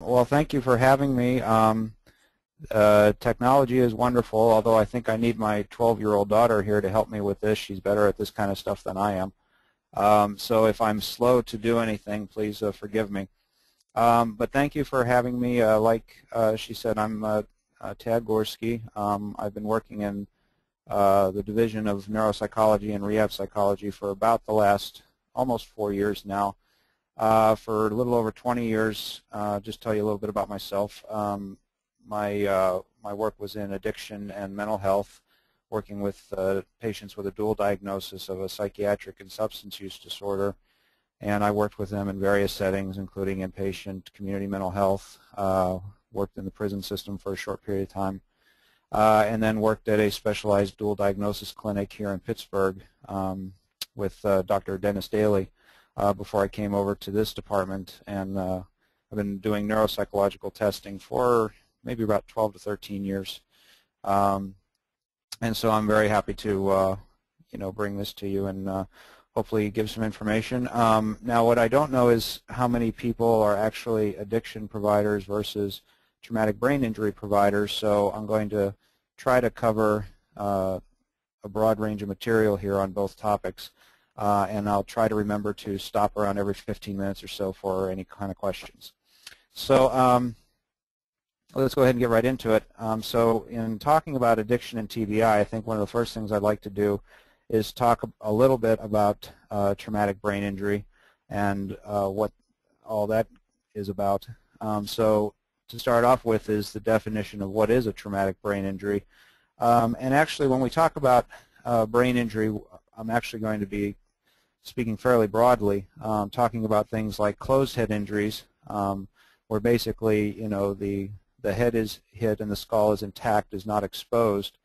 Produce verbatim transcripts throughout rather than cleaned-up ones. Well, thank you for having me. Um, uh, technology is wonderful, although I think I need my twelve-year-old daughter here to help me with this. She's better at this kind of stuff than I am. Um, so if I'm slow to do anything, please uh, forgive me. Um, but thank you for having me. Uh, like uh, she said, I'm uh, uh, Tad Gorske. Um, I've been working in uh, the Division of Neuropsychology and Rehab Psychology for about the last almost four years now. Uh, for a little over twenty years, uh, just tell you a little bit about myself. Um, my, uh, my work was in addiction and mental health, working with uh, patients with a dual diagnosis of a psychiatric and substance use disorder. And I worked with them in various settings, including inpatient, community mental health, uh, worked in the prison system for a short period of time, uh, and then worked at a specialized dual diagnosis clinic here in Pittsburgh um, with uh, Doctor Dennis Daly uh, before I came over to this department. And uh, I've been doing neuropsychological testing for maybe about twelve to thirteen years. Um, and so I'm very happy to uh, you know, bring this to you and uh, hopefully give some information. Um, now, what I don't know is how many people are actually addiction providers versus traumatic brain injury providers, so I'm going to try to cover uh, a broad range of material here on both topics, uh, and I'll try to remember to stop around every fifteen minutes or so for any kind of questions. So um, let's go ahead and get right into it. Um, so in talking about addiction and T B I, I think one of the first things I'd like to do is talk a little bit about uh, traumatic brain injury and uh, what all that is about. Um, so to start off with is the definition of what is a traumatic brain injury. Um, and actually when we talk about uh, brain injury, I'm actually going to be speaking fairly broadly, um, talking about things like closed head injuries, um, where basically, you know, the, the head is hit and the skull is intact, is not exposed,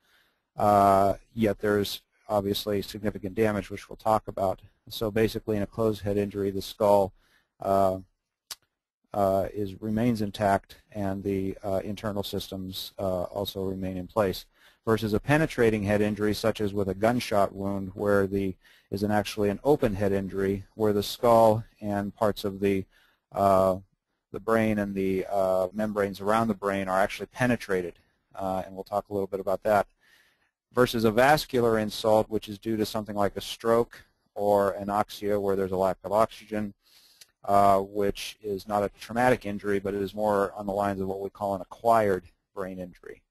uh, yet there's obviously significant damage, which we'll talk about. So basically in a closed head injury, the skull uh, uh, is remains intact and the uh, internal systems uh, also remain in place, versus a penetrating head injury such as with a gunshot wound, where the is an actually an open head injury where the skull and parts of the uh, the brain and the uh, membranes around the brain are actually penetrated, uh, and we'll talk a little bit about that, versus a vascular insult, which is due to something like a stroke or anoxia, where there's a lack of oxygen, uh, which is not a traumatic injury, but it is more on the lines of what we call an acquired brain injury.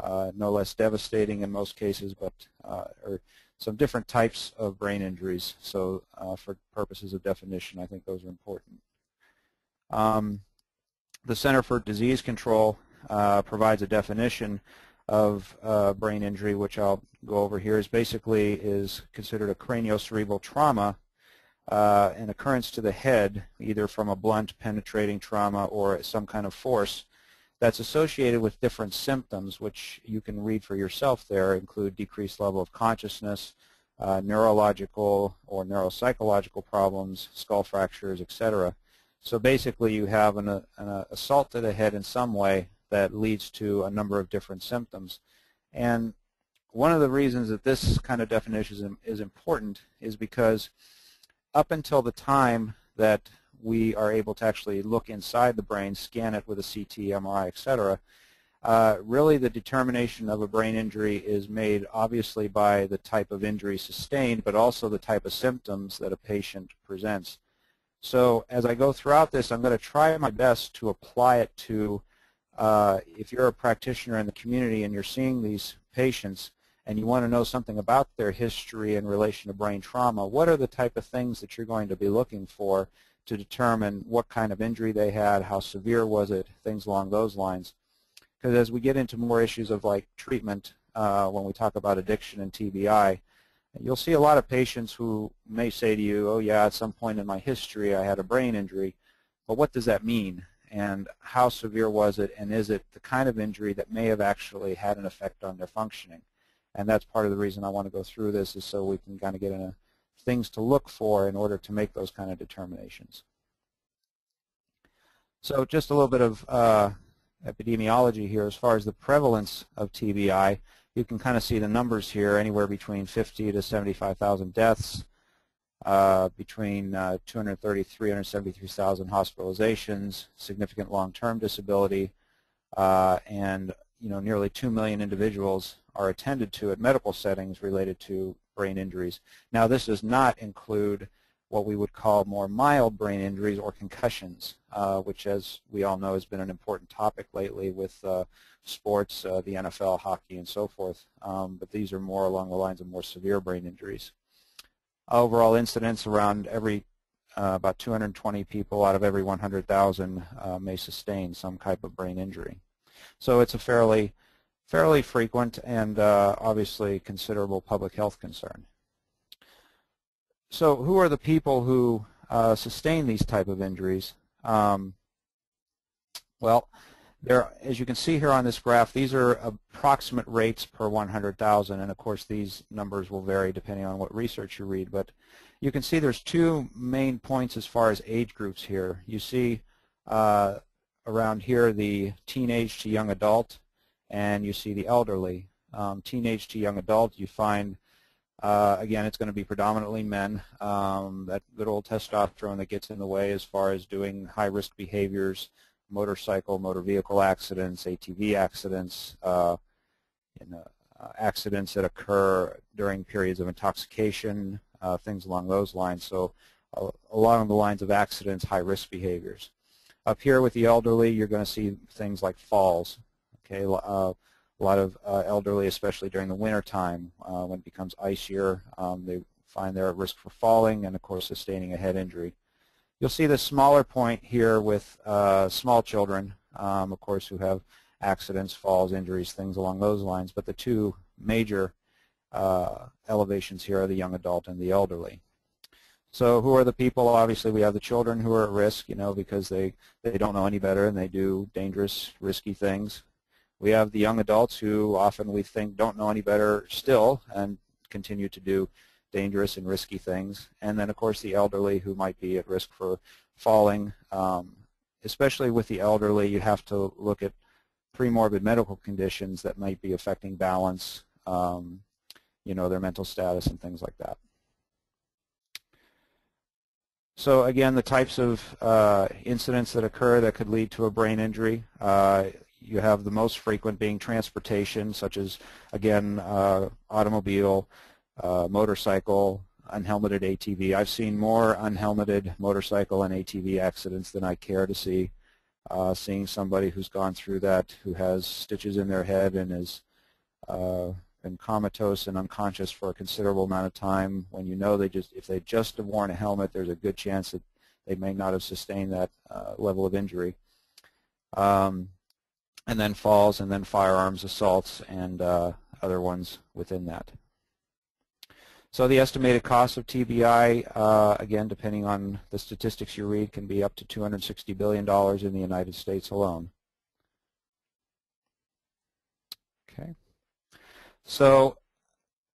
Uh, no less devastating in most cases, but uh, or some different types of brain injuries. So uh, for purposes of definition, I think those are important. Um, the Center for Disease Control uh, provides a definition of uh, brain injury, which I'll go over here, is basically is considered a craniocerebral trauma, uh, an occurrence to the head, either from a blunt penetrating trauma or some kind of force, that's associated with different symptoms, which you can read for yourself there, include decreased level of consciousness, uh, neurological or neuropsychological problems, skull fractures, et cetera. So basically you have an, uh, an assault to the head in some way that leads to a number of different symptoms. And one of the reasons that this kind of definition is important is because up until the time that we are able to actually look inside the brain, scan it with a C T, M R I, et cetera, uh, really the determination of a brain injury is made obviously by the type of injury sustained, but also the type of symptoms that a patient presents. So as I go throughout this, I'm going to try my best to apply it to Uh, if you're a practitioner in the community and you're seeing these patients and you want to know something about their history in relation to brain trauma, what are the type of things that you're going to be looking for to determine what kind of injury they had, how severe was it, things along those lines. Because as we get into more issues of like treatment, uh, when we talk about addiction and T B I, you'll see a lot of patients who may say to you, oh yeah, at some point in my history I had a brain injury, but what does that mean? And how severe was it, and is it the kind of injury that may have actually had an effect on their functioning? And that's part of the reason I want to go through this, is so we can kind of get into things to look for in order to make those kind of determinations. So just a little bit of uh, epidemiology here as far as the prevalence of T B I. You can kind of see the numbers here, anywhere between fifty to seventy-five thousand deaths, uh, between uh, two hundred thirty to three hundred seventy-three thousand hospitalizations, significant long-term disability, uh, and you know nearly two million individuals are attended to at medical settings related to brain injuries. Now, this does not include what we would call more mild brain injuries or concussions, uh, which, as we all know, has been an important topic lately with uh, sports, uh, the N F L, hockey, and so forth. Um, but these are more along the lines of more severe brain injuries. Overall incidence around every uh, about two hundred twenty people out of every one hundred thousand uh, may sustain some type of brain injury. So it's a fairly, fairly frequent and uh, obviously considerable public health concern. So who are the people who uh, sustain these type of injuries? Um, well, there, as you can see here on this graph, these are approximate rates per one hundred thousand, and of course these numbers will vary depending on what research you read, but you can see there's two main points as far as age groups here. You see uh, around here the teenage to young adult, and you see the elderly. Um, teenage to young adult, you find Uh, again, it's going to be predominantly men. Um, that good old testosterone that gets in the way as far as doing high-risk behaviors, motorcycle, motor vehicle accidents, A T V accidents, uh, you know, accidents that occur during periods of intoxication, uh, things along those lines. So uh, along the lines of accidents, high-risk behaviors. Up here with the elderly, you're going to see things like falls. Okay. Uh, A lot of uh, elderly, especially during the winter time, uh, when it becomes icier, um, they find they're at risk for falling and, of course, sustaining a head injury. You'll see the smaller point here with uh, small children, um, of course, who have accidents, falls, injuries, things along those lines. But the two major uh, elevations here are the young adult and the elderly. So who are the people? Obviously, we have the children who are at risk, you know, because they, they don't know any better and they do dangerous, risky things. We have the young adults who often we think don't know any better still and continue to do dangerous and risky things. And then, of course, the elderly who might be at risk for falling. Um, especially with the elderly, you have to look at premorbid medical conditions that might be affecting balance, um, you know, their mental status and things like that. So again, the types of uh, incidents that occur that could lead to a brain injury. Uh, You have the most frequent being transportation, such as, again, uh, automobile, uh, motorcycle, unhelmeted A T V. I've seen more unhelmeted motorcycle and A T V accidents than I care to see. Uh, seeing somebody who's gone through that, who has stitches in their head and has uh, been comatose and unconscious for a considerable amount of time, when you know they just, if they just have worn a helmet, there's a good chance that they may not have sustained that uh, level of injury. Um, and then falls, and then firearms assaults, and uh, other ones within that. So the estimated cost of T B I, uh, again, depending on the statistics you read, can be up to two hundred sixty billion dollars in the United States alone. Okay. So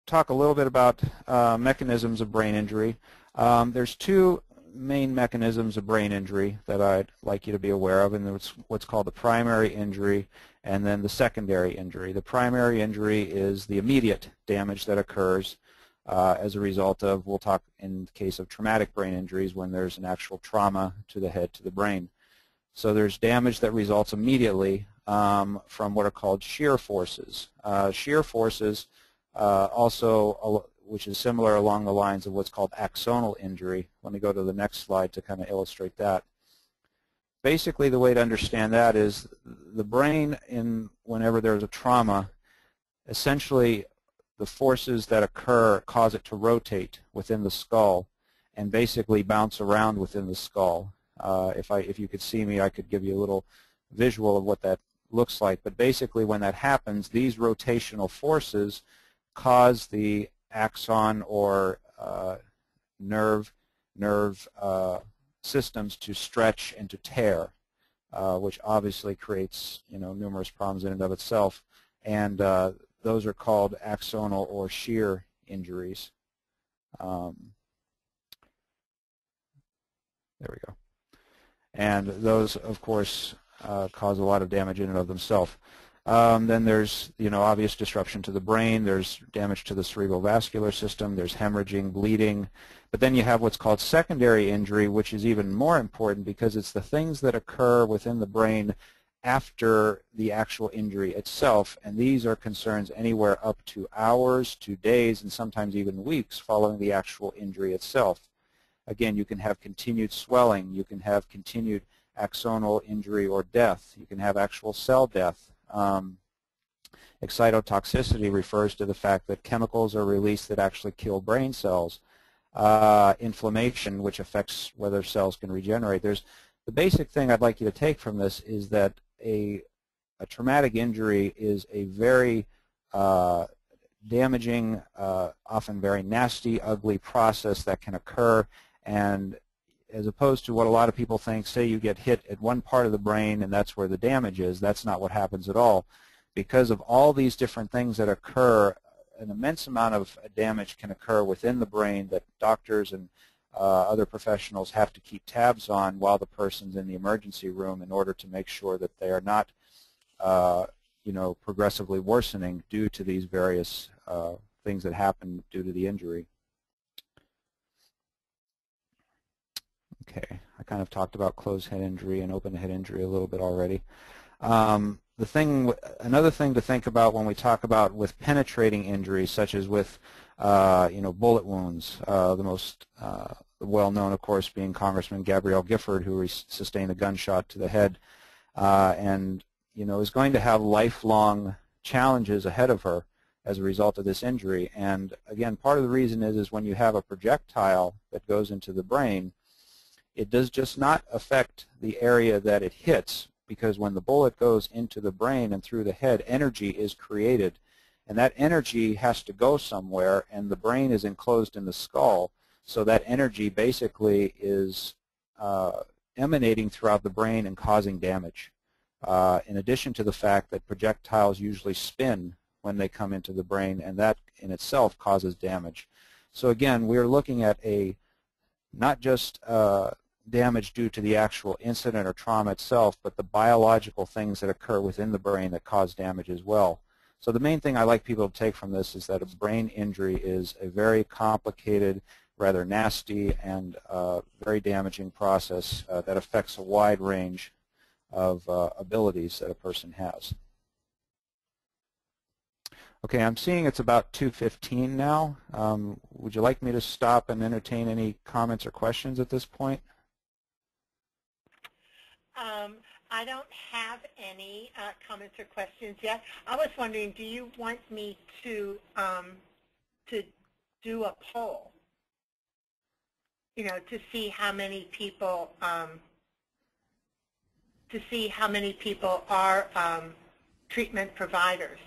talk a little bit about uh, mechanisms of brain injury. Um, there's two main mechanisms of brain injury that I'd like you to be aware of, and it's what's called the primary injury and then the secondary injury. The primary injury is the immediate damage that occurs uh, as a result of, we'll talk in the case of traumatic brain injuries, when there's an actual trauma to the head, to the brain. So there's damage that results immediately um, from what are called shear forces. Uh, shear forces uh, also, which is similar along the lines of what's called axonal injury. Let me go to the next slide to kind of illustrate that. Basically, the way to understand that is the brain, in whenever there's a trauma, essentially the forces that occur cause it to rotate within the skull and basically bounce around within the skull. Uh, if, I, if you could see me, I could give you a little visual of what that looks like. But basically, when that happens, these rotational forces cause the axon or uh, nerve nerve uh, systems to stretch and to tear, uh, which obviously creates you know numerous problems in and of itself, and uh, those are called axonal or shear injuries. Um, there we go. And those, of course, uh, cause a lot of damage in and of themselves. um, then there's, you know, obvious disruption to the brain, there's damage to the cerebrovascular system, there's hemorrhaging, bleeding. But then you have what's called secondary injury, which is even more important because it's the things that occur within the brain after the actual injury itself, and these are concerns anywhere up to hours to days and sometimes even weeks following the actual injury itself. Again, you can have continued swelling, you can have continued axonal injury or death, you can have actual cell death. Um, excitotoxicity refers to the fact that chemicals are released that actually kill brain cells. Uh, inflammation, which affects whether cells can regenerate. There's the basic thing I'd like you to take from this is that A, a traumatic injury is a very uh, damaging, uh, often very nasty, ugly process that can occur, and as opposed to what a lot of people think, say you get hit at one part of the brain and that's where the damage is, that's not what happens at all. Because of all these different things that occur, an immense amount of damage can occur within the brain that doctors and Uh, other professionals have to keep tabs on while the person's in the emergency room in order to make sure that they are not, uh, you know, progressively worsening due to these various uh, things that happen due to the injury. Okay, I kind of talked about closed head injury and open head injury a little bit already. Um, the thing, another thing to think about when we talk about with penetrating injuries, such as with Uh, you know, bullet wounds, uh, the most uh, well-known, of course, being Congressman Gabrielle Gifford, who sustained a gunshot to the head uh, and, you know, is going to have lifelong challenges ahead of her as a result of this injury. And, again, part of the reason is, is when you have a projectile that goes into the brain, it does just not affect the area that it hits, because when the bullet goes into the brain and through the head, energy is created. And that energy has to go somewhere, and the brain is enclosed in the skull, so that energy basically is uh, emanating throughout the brain and causing damage. Uh, in addition to the fact that projectiles usually spin when they come into the brain, and that in itself causes damage. So again, we're looking at a not just uh, damage due to the actual incident or trauma itself, but the biological things that occur within the brain that cause damage as well. So the main thing I like people to take from this is that a brain injury is a very complicated, rather nasty, and uh, very damaging process uh, that affects a wide range of uh, abilities that a person has. Okay, I'm seeing it's about two fifteen now. Um, would you like me to stop and entertain any comments or questions at this point? Um. I don't have any uh, comments or questions yet. I was wondering, do you want me to um, to do a poll? You know, to see how many people um, to see how many people are um, treatment providers.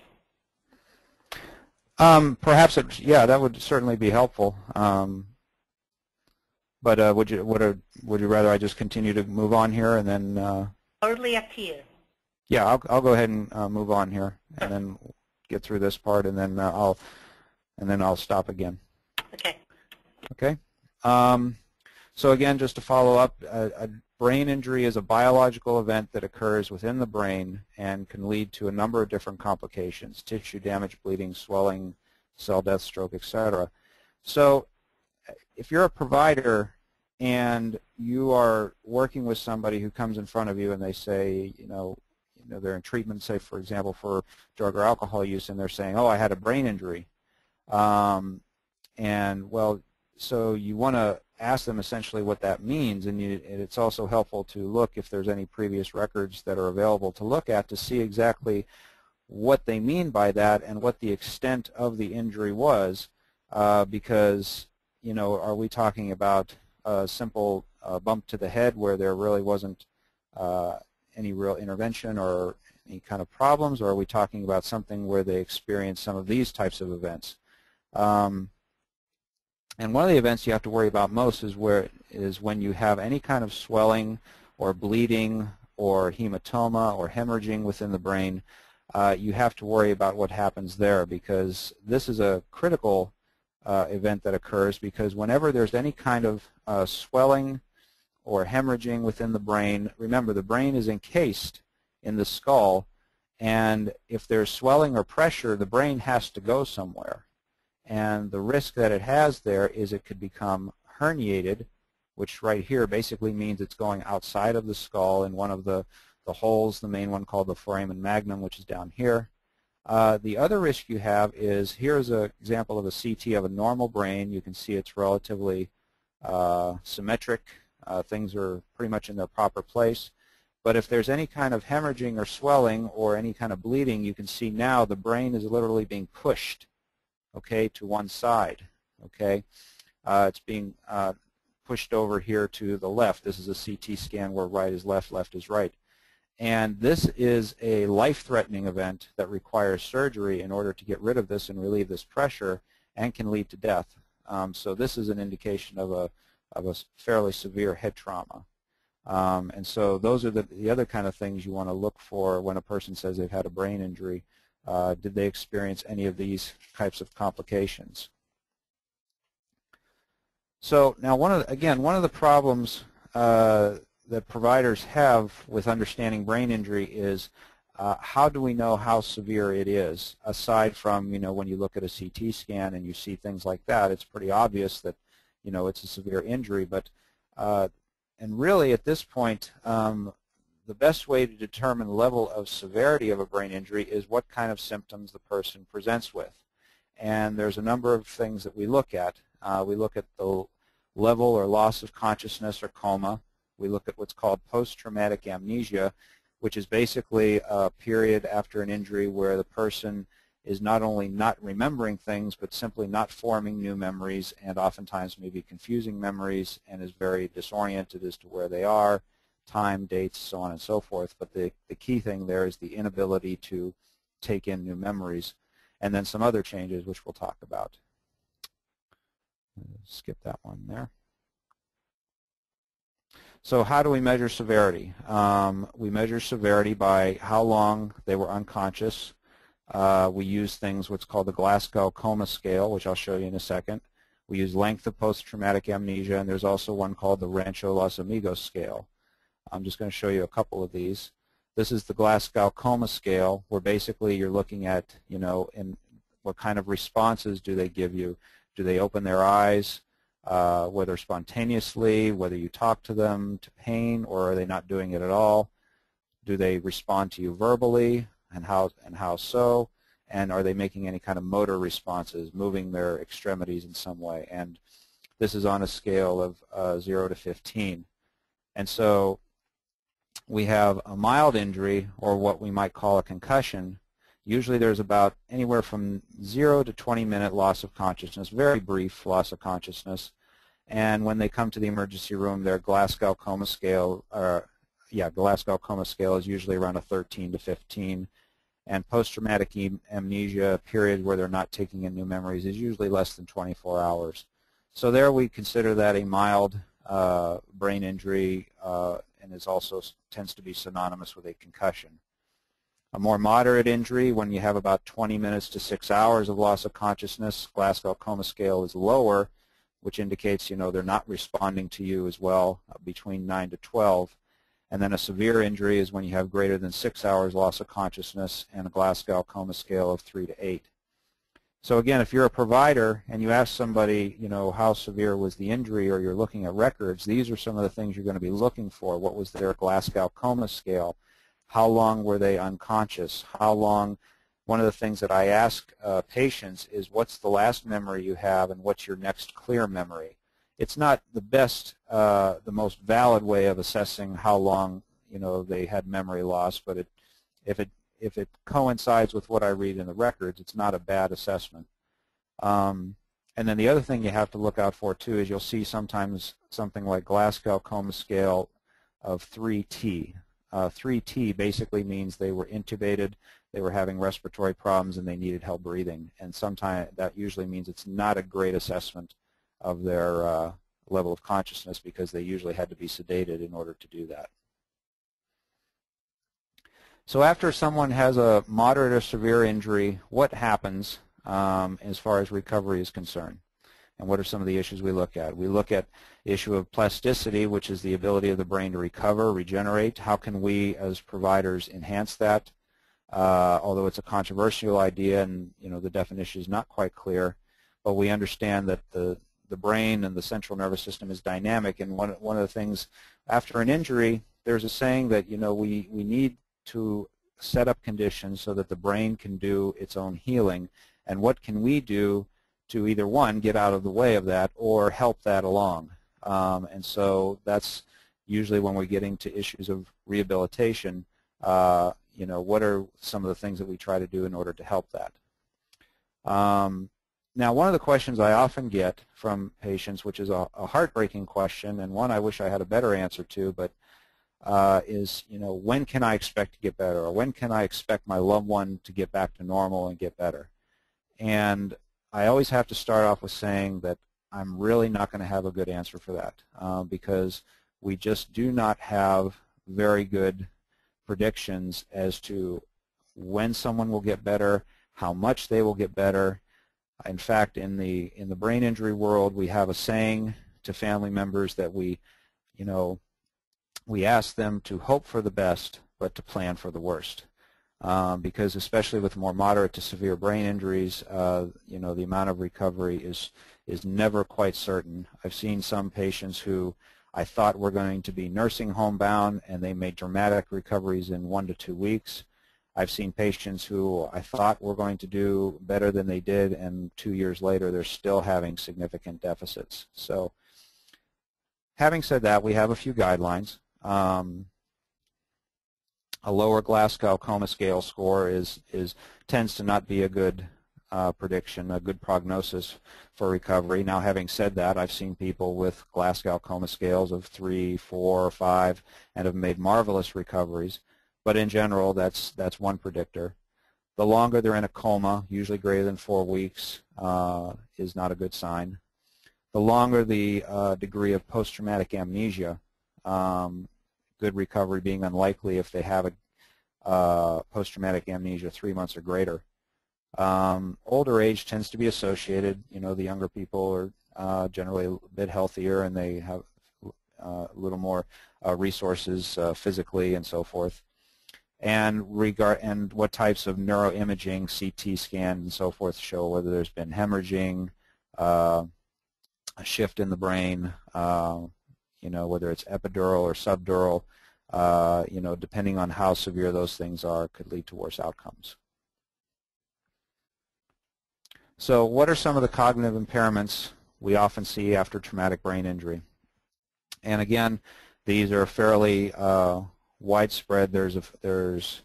Um, perhaps, it, yeah, that would certainly be helpful. Um, but uh, would you would uh, would you rather I just continue to move on here and then? Uh, Totally up to you. Yeah, I'll, I'll go ahead and uh, move on here, and then get through this part, and then uh, I'll, and then I'll stop again. Okay. Okay. Um, so again, just to follow up, a, a brain injury is a biological event that occurs within the brain and can lead to a number of different complications: tissue damage, bleeding, swelling, cell death, stroke, et cetera. So, if you're a provider and you are working with somebody who comes in front of you and they say, you know, you know, they're in treatment, say, for example, for drug or alcohol use, and they're saying, oh, I had a brain injury. Um, and, well, so you want to ask them essentially what that means, and, you, and it's also helpful to look if there's any previous records that are available to look at to see exactly what they mean by that and what the extent of the injury was, uh, because, you know, are we talking about a simple uh, bump to the head where there really wasn't uh, any real intervention or any kind of problems, or are we talking about something where they experience some of these types of events? Um, and one of the events you have to worry about most is, where, is when you have any kind of swelling or bleeding or hematoma or hemorrhaging within the brain, uh, you have to worry about what happens there, because this is a critical Uh, event that occurs, because whenever there's any kind of uh, swelling or hemorrhaging within the brain, remember the brain is encased in the skull, And if there's swelling or pressure, the brain has to go somewhere. And the risk that it has there is it could become herniated, which right here basically means it's going outside of the skull in one of the, the holes, the main one called the foramen magnum, which is down here. Uh, the other risk you have is, here's an example of a C T of a normal brain. You can see it's relatively uh, symmetric. Uh, things are pretty much in their proper place. But if there's any kind of hemorrhaging or swelling or any kind of bleeding, you can see now the brain is literally being pushed, okay, to one side, okay. Uh, it's being uh, pushed over here to the left. This is a C T scan where right is left, left is right. And this is a life-threatening event that requires surgery in order to get rid of this and relieve this pressure, and can lead to death. Um, so this is an indication of a, of a fairly severe head trauma. Um, and so those are the, the other kind of things you want to look for when a person says they've had a brain injury. Uh, did they experience any of these types of complications? So now, one of the, again, one of the problems uh, that providers have with understanding brain injury is uh, how do we know how severe it is? Aside from, you know, when you look at a C T scan and you see things like that, it's pretty obvious that, you know, it's a severe injury. But uh, And really, at this point, um, the best way to determine the level of severity of a brain injury is what kind of symptoms the person presents with. And there's a number of things that we look at. Uh, we look at the level or loss of consciousness or coma. We look at what's called post-traumatic amnesia, which is basically a period after an injury where the person is not only not remembering things, but simply not forming new memories, and oftentimes maybe confusing memories, and is very disoriented as to where they are, time, dates, so on and so forth. But the, the key thing there is the inability to take in new memories, and then some other changes which we'll talk about. Skip that one there. So how do we measure severity? Um, we measure severity by how long they were unconscious. Uh, we use things what's called the Glasgow Coma Scale, which I'll show you in a second. We use length of post-traumatic amnesia, and there's also one called the Rancho Los Amigos Scale. I'm just going to show you a couple of these. This is the Glasgow Coma Scale, where basically you're looking at, you know, in what kind of responses do they give you? Do they open their eyes, uh, whether spontaneously, whether you talk to them, to pain, or are they not doing it at all? Do they respond to you verbally? And how, and how so, and are they making any kind of motor responses, moving their extremities in some way? And this is on a scale of uh, zero to fifteen. And so we have a mild injury, or what we might call a concussion. Usually there's about anywhere from zero to twenty minute loss of consciousness, very brief loss of consciousness. And when they come to the emergency room, their Glasgow Coma Scale, uh, yeah, Glasgow Coma Scale is usually around a thirteen to fifteen. And post-traumatic amnesia, period where they're not taking in new memories, is usually less than twenty-four hours. So there we consider that a mild uh, brain injury, uh, and is also tends to be synonymous with a concussion. A more moderate injury, when you have about twenty minutes to six hours of loss of consciousness, Glasgow Coma Scale is lower, which indicates, you know, they're not responding to you as well, uh, between nine to twelve. And then a severe injury is when you have greater than six hours loss of consciousness, and a Glasgow Coma Scale of three to eight. So again, if you're a provider and you ask somebody, you know, how severe was the injury, or you're looking at records, these are some of the things you're going to be looking for. What was their Glasgow Coma Scale? How long were they unconscious? How long? One of the things that I ask uh, patients is, what's the last memory you have, and what's your next clear memory? It's not the best, uh, the most valid way of assessing how long, you know, they had memory loss, but it, if it if it coincides with what I read in the records, it's not a bad assessment. Um, and then the other thing you have to look out for too is you'll see sometimes something like Glasgow Coma Scale of three T. Uh, three T basically means they were intubated, they were having respiratory problems, and they needed help breathing. And sometimes that usually means it's not a great assessment of their uh, level of consciousness, because they usually had to be sedated in order to do that. So after someone has a moderate or severe injury, what happens um, as far as recovery is concerned? And what are some of the issues we look at? We look at the issue of plasticity, which is the ability of the brain to recover, regenerate. How can we as providers enhance that? uh, although it's a controversial idea, and you know the definition is not quite clear. But we understand that the the brain and the central nervous system is dynamic, and one one of the things after an injury, there's a saying that you know we we need to set up conditions so that the brain can do its own healing, and what can we do to either one, get out of the way of that, or help that along. Um, and so that's usually when we're getting to issues of rehabilitation, uh, you know, what are some of the things that we try to do in order to help that. Um, now, one of the questions I often get from patients, which is a, a heartbreaking question, and one I wish I had a better answer to, but Uh, is, you know, when can I expect to get better, or when can I expect my loved one to get back to normal and get better? And I always have to start off with saying that I'm really not going to have a good answer for that, uh, because we just do not have very good predictions as to when someone will get better, how much they will get better. In fact, in the in the brain injury world, we have a saying to family members that we, you know, we ask them to hope for the best, but to plan for the worst, um, because especially with more moderate to severe brain injuries, uh, you know, the amount of recovery is is never quite certain. I've seen some patients who I thought were going to be nursing home bound, and they made dramatic recoveries in one to two weeks. I've seen patients who I thought were going to do better than they did, and two years later, they're still having significant deficits. So, having said that, we have a few guidelines. Um, a lower Glasgow Coma Scale score is, is tends to not be a good uh, prediction, a good prognosis for recovery. Now, having said that, I've seen people with Glasgow Coma Scales of three, four, or five, and have made marvelous recoveries. But in general, that's that's one predictor. The longer they're in a coma, usually greater than four weeks, uh, is not a good sign. The longer the uh, degree of post-traumatic amnesia. Um, good recovery being unlikely if they have a uh, post-traumatic amnesia three months or greater. Um, older age tends to be associated. You know, the younger people are uh, generally a bit healthier, and they have uh, a little more uh, resources uh, physically and so forth. And regard and what types of neuroimaging, C T scan, and so forth show whether there's been hemorrhaging, uh, a shift in the brain. Uh, You know, whether it's epidural or subdural, uh, you know, depending on how severe those things are, could lead to worse outcomes. So what are some of the cognitive impairments we often see after traumatic brain injury? And again, these are fairly uh, widespread. There's, a, there's,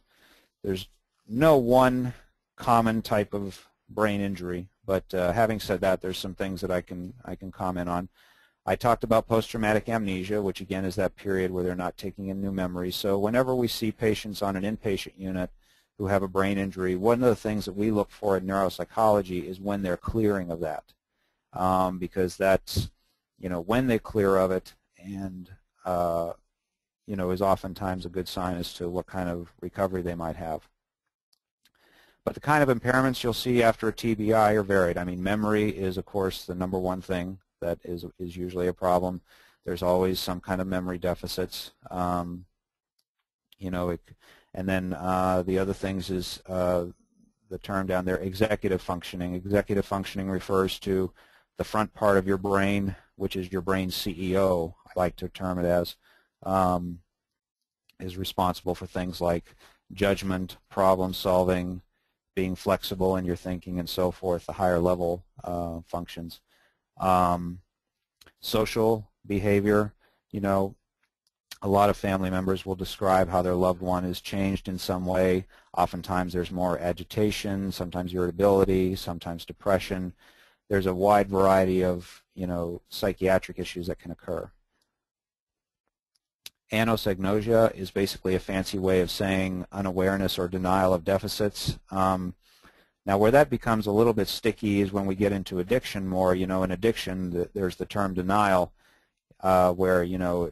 there's no one common type of brain injury, but uh, having said that, there's some things that I can, I can comment on. I talked about post-traumatic amnesia, which again is that period where they're not taking in new memories. So whenever we see patients on an inpatient unit who have a brain injury, one of the things that we look for in neuropsychology is when they're clearing of that, um, because that's, you know, when they clear of it, and uh, you know, is oftentimes a good sign as to what kind of recovery they might have. But the kind of impairments you'll see after a T B I are varied. I mean, memory is, of course, the number one thing. That is, is usually a problem. There's always some kind of memory deficits. Um, you know, it, and then uh, the other things is uh, the term down there, executive functioning. Executive functioning refers to the front part of your brain, which is your brain's C E O, I like to term it as, um, is responsible for things like judgment, problem solving, being flexible in your thinking, and so forth, the higher level uh, functions. Um, social behavior, you know, a lot of family members will describe how their loved one is changed in some way. Oftentimes there's more agitation, sometimes irritability, sometimes depression. There's a wide variety of, you know, psychiatric issues that can occur. Anosognosia is basically a fancy way of saying unawareness or denial of deficits. Um, Now, where that becomes a little bit sticky is when we get into addiction more. You know, in addiction, there's the term denial, uh, where, you know,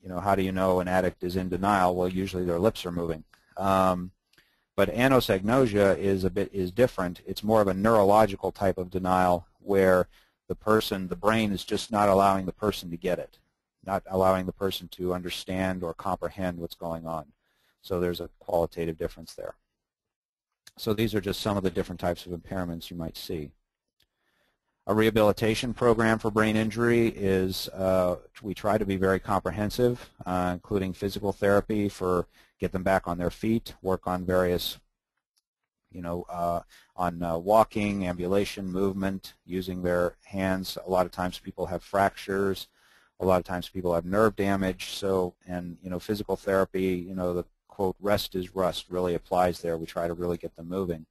you know, how do you know an addict is in denial? Well, usually their lips are moving. Um, but anosognosia is a bit is different. It's more of a neurological type of denial where the person, the brain, is just not allowing the person to get it, not allowing the person to understand or comprehend what's going on. So there's a qualitative difference there. So these are just some of the different types of impairments you might see. A rehabilitation program for brain injury is, uh, we try to be very comprehensive, uh, including physical therapy for get them back on their feet, work on various, you know, uh, on uh, walking, ambulation, movement, using their hands. A lot of times people have fractures. A lot of times people have nerve damage. So, and, you know, physical therapy, you know, the quote, rest is rust really applies there. We try to really get them moving.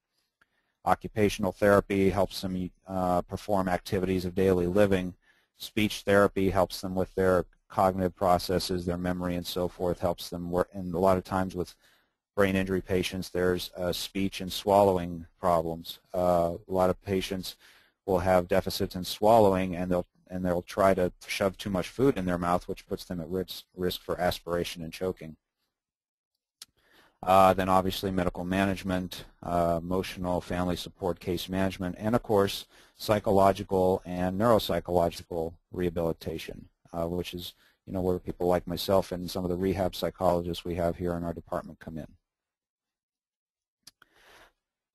Occupational therapy helps them uh, perform activities of daily living. Speech therapy helps them with their cognitive processes, their memory, and so forth, helps them work. And a lot of times with brain injury patients, there's uh, speech and swallowing problems. Uh, a lot of patients will have deficits in swallowing, and they'll, and they'll try to shove too much food in their mouth, which puts them at risk, risk for aspiration and choking. Uh, then obviously medical management, uh, emotional family support, case management, and of course psychological and neuropsychological rehabilitation, uh, which is, you know, where people like myself and some of the rehab psychologists we have here in our department come in.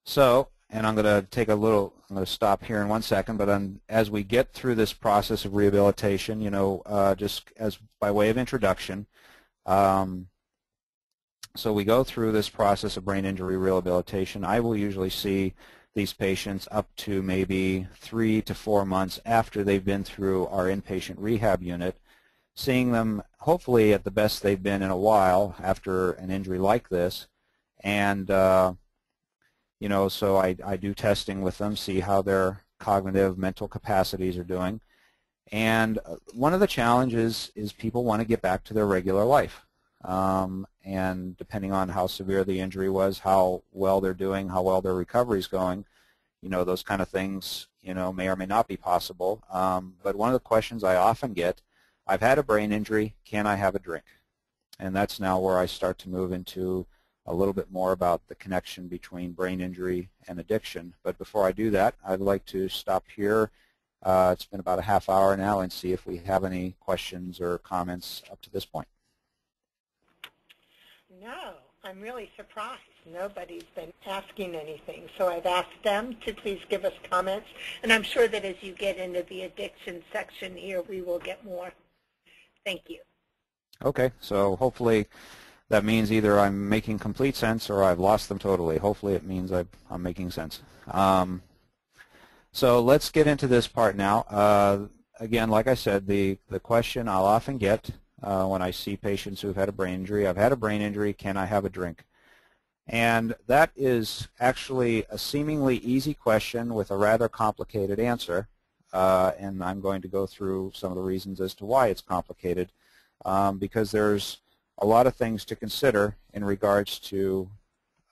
So, and I'm going to take a little, I'm going to stop here in one second, but I'm, as we get through this process of rehabilitation, you know, uh, just as by way of introduction, um, so we go through this process of brain injury rehabilitation. I will usually see these patients up to maybe three to four months after they've been through our inpatient rehab unit, seeing them hopefully at the best they've been in a while after an injury like this. And, uh, you know, so I, I do testing with them, see how their cognitive, mental capacities are doing. And one of the challenges is people want to get back to their regular life. Um, and depending on how severe the injury was, how well they're doing, how well their recovery is going, you know, those kind of things, you know, may or may not be possible. Um, but one of the questions I often get, I've had a brain injury, can I have a drink? And that's now where I start to move into a little bit more about the connection between brain injury and addiction. But before I do that, I'd like to stop here. Uh, it's been about a half hour now, and see if we have any questions or comments up to this point. No, I'm really surprised. Nobody's been asking anything. So I've asked them to please give us comments. And I'm sure that as you get into the addiction section here, we will get more. Thank you. Okay, so hopefully that means either I'm making complete sense or I've lost them totally. Hopefully it means I've, I'm making sense. Um, so let's get into this part now. Uh, again, like I said, the, the question I'll often get Uh, when I see patients who've had a brain injury, I've had a brain injury, can I have a drink? And that is actually a seemingly easy question with a rather complicated answer, uh, and I'm going to go through some of the reasons as to why it's complicated, um, because there's a lot of things to consider in regards to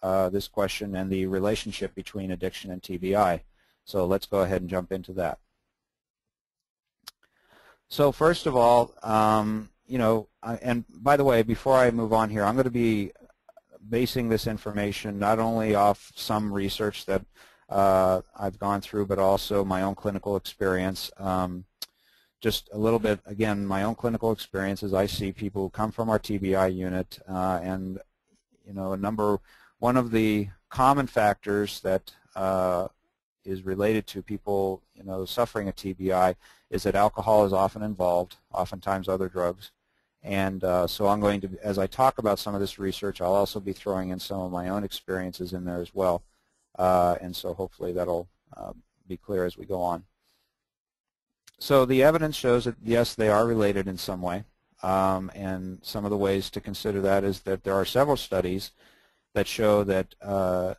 uh, this question and the relationship between addiction and T B I. So let's go ahead and jump into that. So first of all, um, you know, and by the way, before I move on here, I'm going to be basing this information not only off some research that uh, I've gone through, but also my own clinical experience. Um, just a little bit, again, my own clinical experiences. I see people who come from our T B I unit, uh, and, you know, a number, one of the common factors that uh, is related to people, you know, suffering a T B I is that alcohol is often involved, oftentimes other drugs. And uh, so I'm going to, as I talk about some of this research, I'll also be throwing in some of my own experiences in there as well. Uh, and so hopefully that'll uh, be clear as we go on. So the evidence shows that, yes, they are related in some way. Um, and some of the ways to consider that is that there are several studies that show that uh,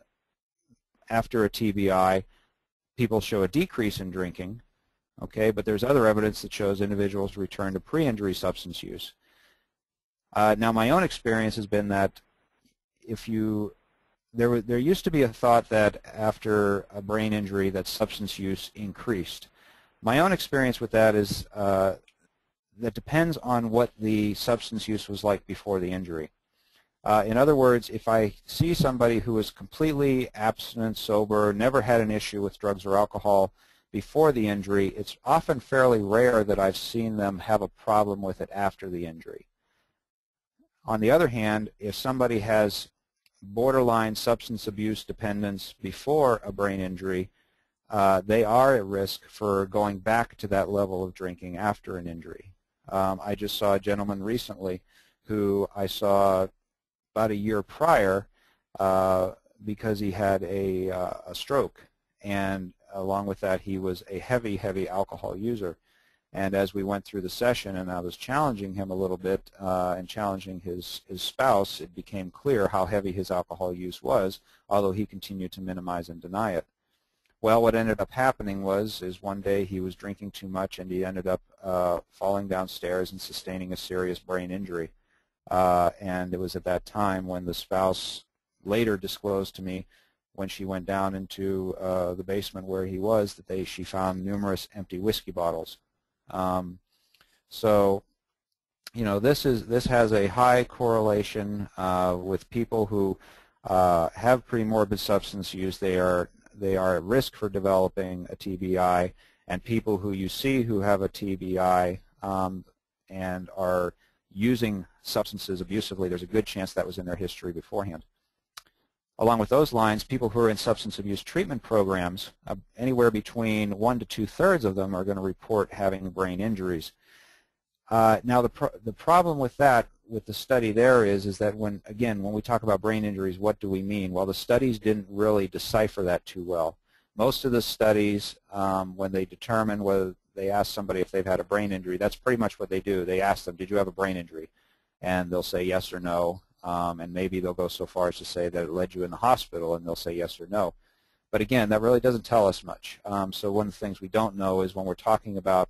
after a T B I, people show a decrease in drinking, okay, but there's other evidence that shows individuals return to pre-injury substance use. Uh, now, my own experience has been that if you, there, there used to be a thought that after a brain injury that substance use increased. My own experience with that is uh, that depends on what the substance use was like before the injury. Uh, in other words, if I see somebody who is completely abstinent, sober, never had an issue with drugs or alcohol before the injury, it's often fairly rare that I've seen them have a problem with it after the injury. On the other hand, if somebody has borderline substance abuse dependence before a brain injury, uh, they are at risk for going back to that level of drinking after an injury. Um, I just saw a gentleman recently who I saw about a year prior uh, because he had a, uh, a stroke, and along with that he was a heavy, heavy alcohol user. And as we went through the session and I was challenging him a little bit uh, and challenging his, his spouse, it became clear how heavy his alcohol use was, although he continued to minimize and deny it. Well, what ended up happening was is one day he was drinking too much and he ended up uh, falling downstairs and sustaining a serious brain injury. Uh, and it was at that time when the spouse later disclosed to me, when she went down into uh, the basement where he was, that they, she found numerous empty whiskey bottles. Um, so, you know, this is this has a high correlation uh, with people who uh, have premorbid substance use. They are they are at risk for developing a T B I, and people who you see who have a T B I um, and are using substances abusively, there's a good chance that was in their history beforehand. Along with those lines, people who are in substance abuse treatment programs, uh, anywhere between one to two-thirds of them are going to report having brain injuries. Uh, now, the, pro the problem with that, with the study there is, is that when, again, when we talk about brain injuries, what do we mean? Well, the studies didn't really decipher that too well. Most of the studies, um, when they determine whether they ask somebody if they've had a brain injury, that's pretty much what they do. They ask them, did you have a brain injury? And they'll say yes or no. Um, and maybe they'll go so far as to say that it led you in the hospital, and they'll say yes or no. But again, that really doesn't tell us much. Um, so one of the things we don't know is when we're talking about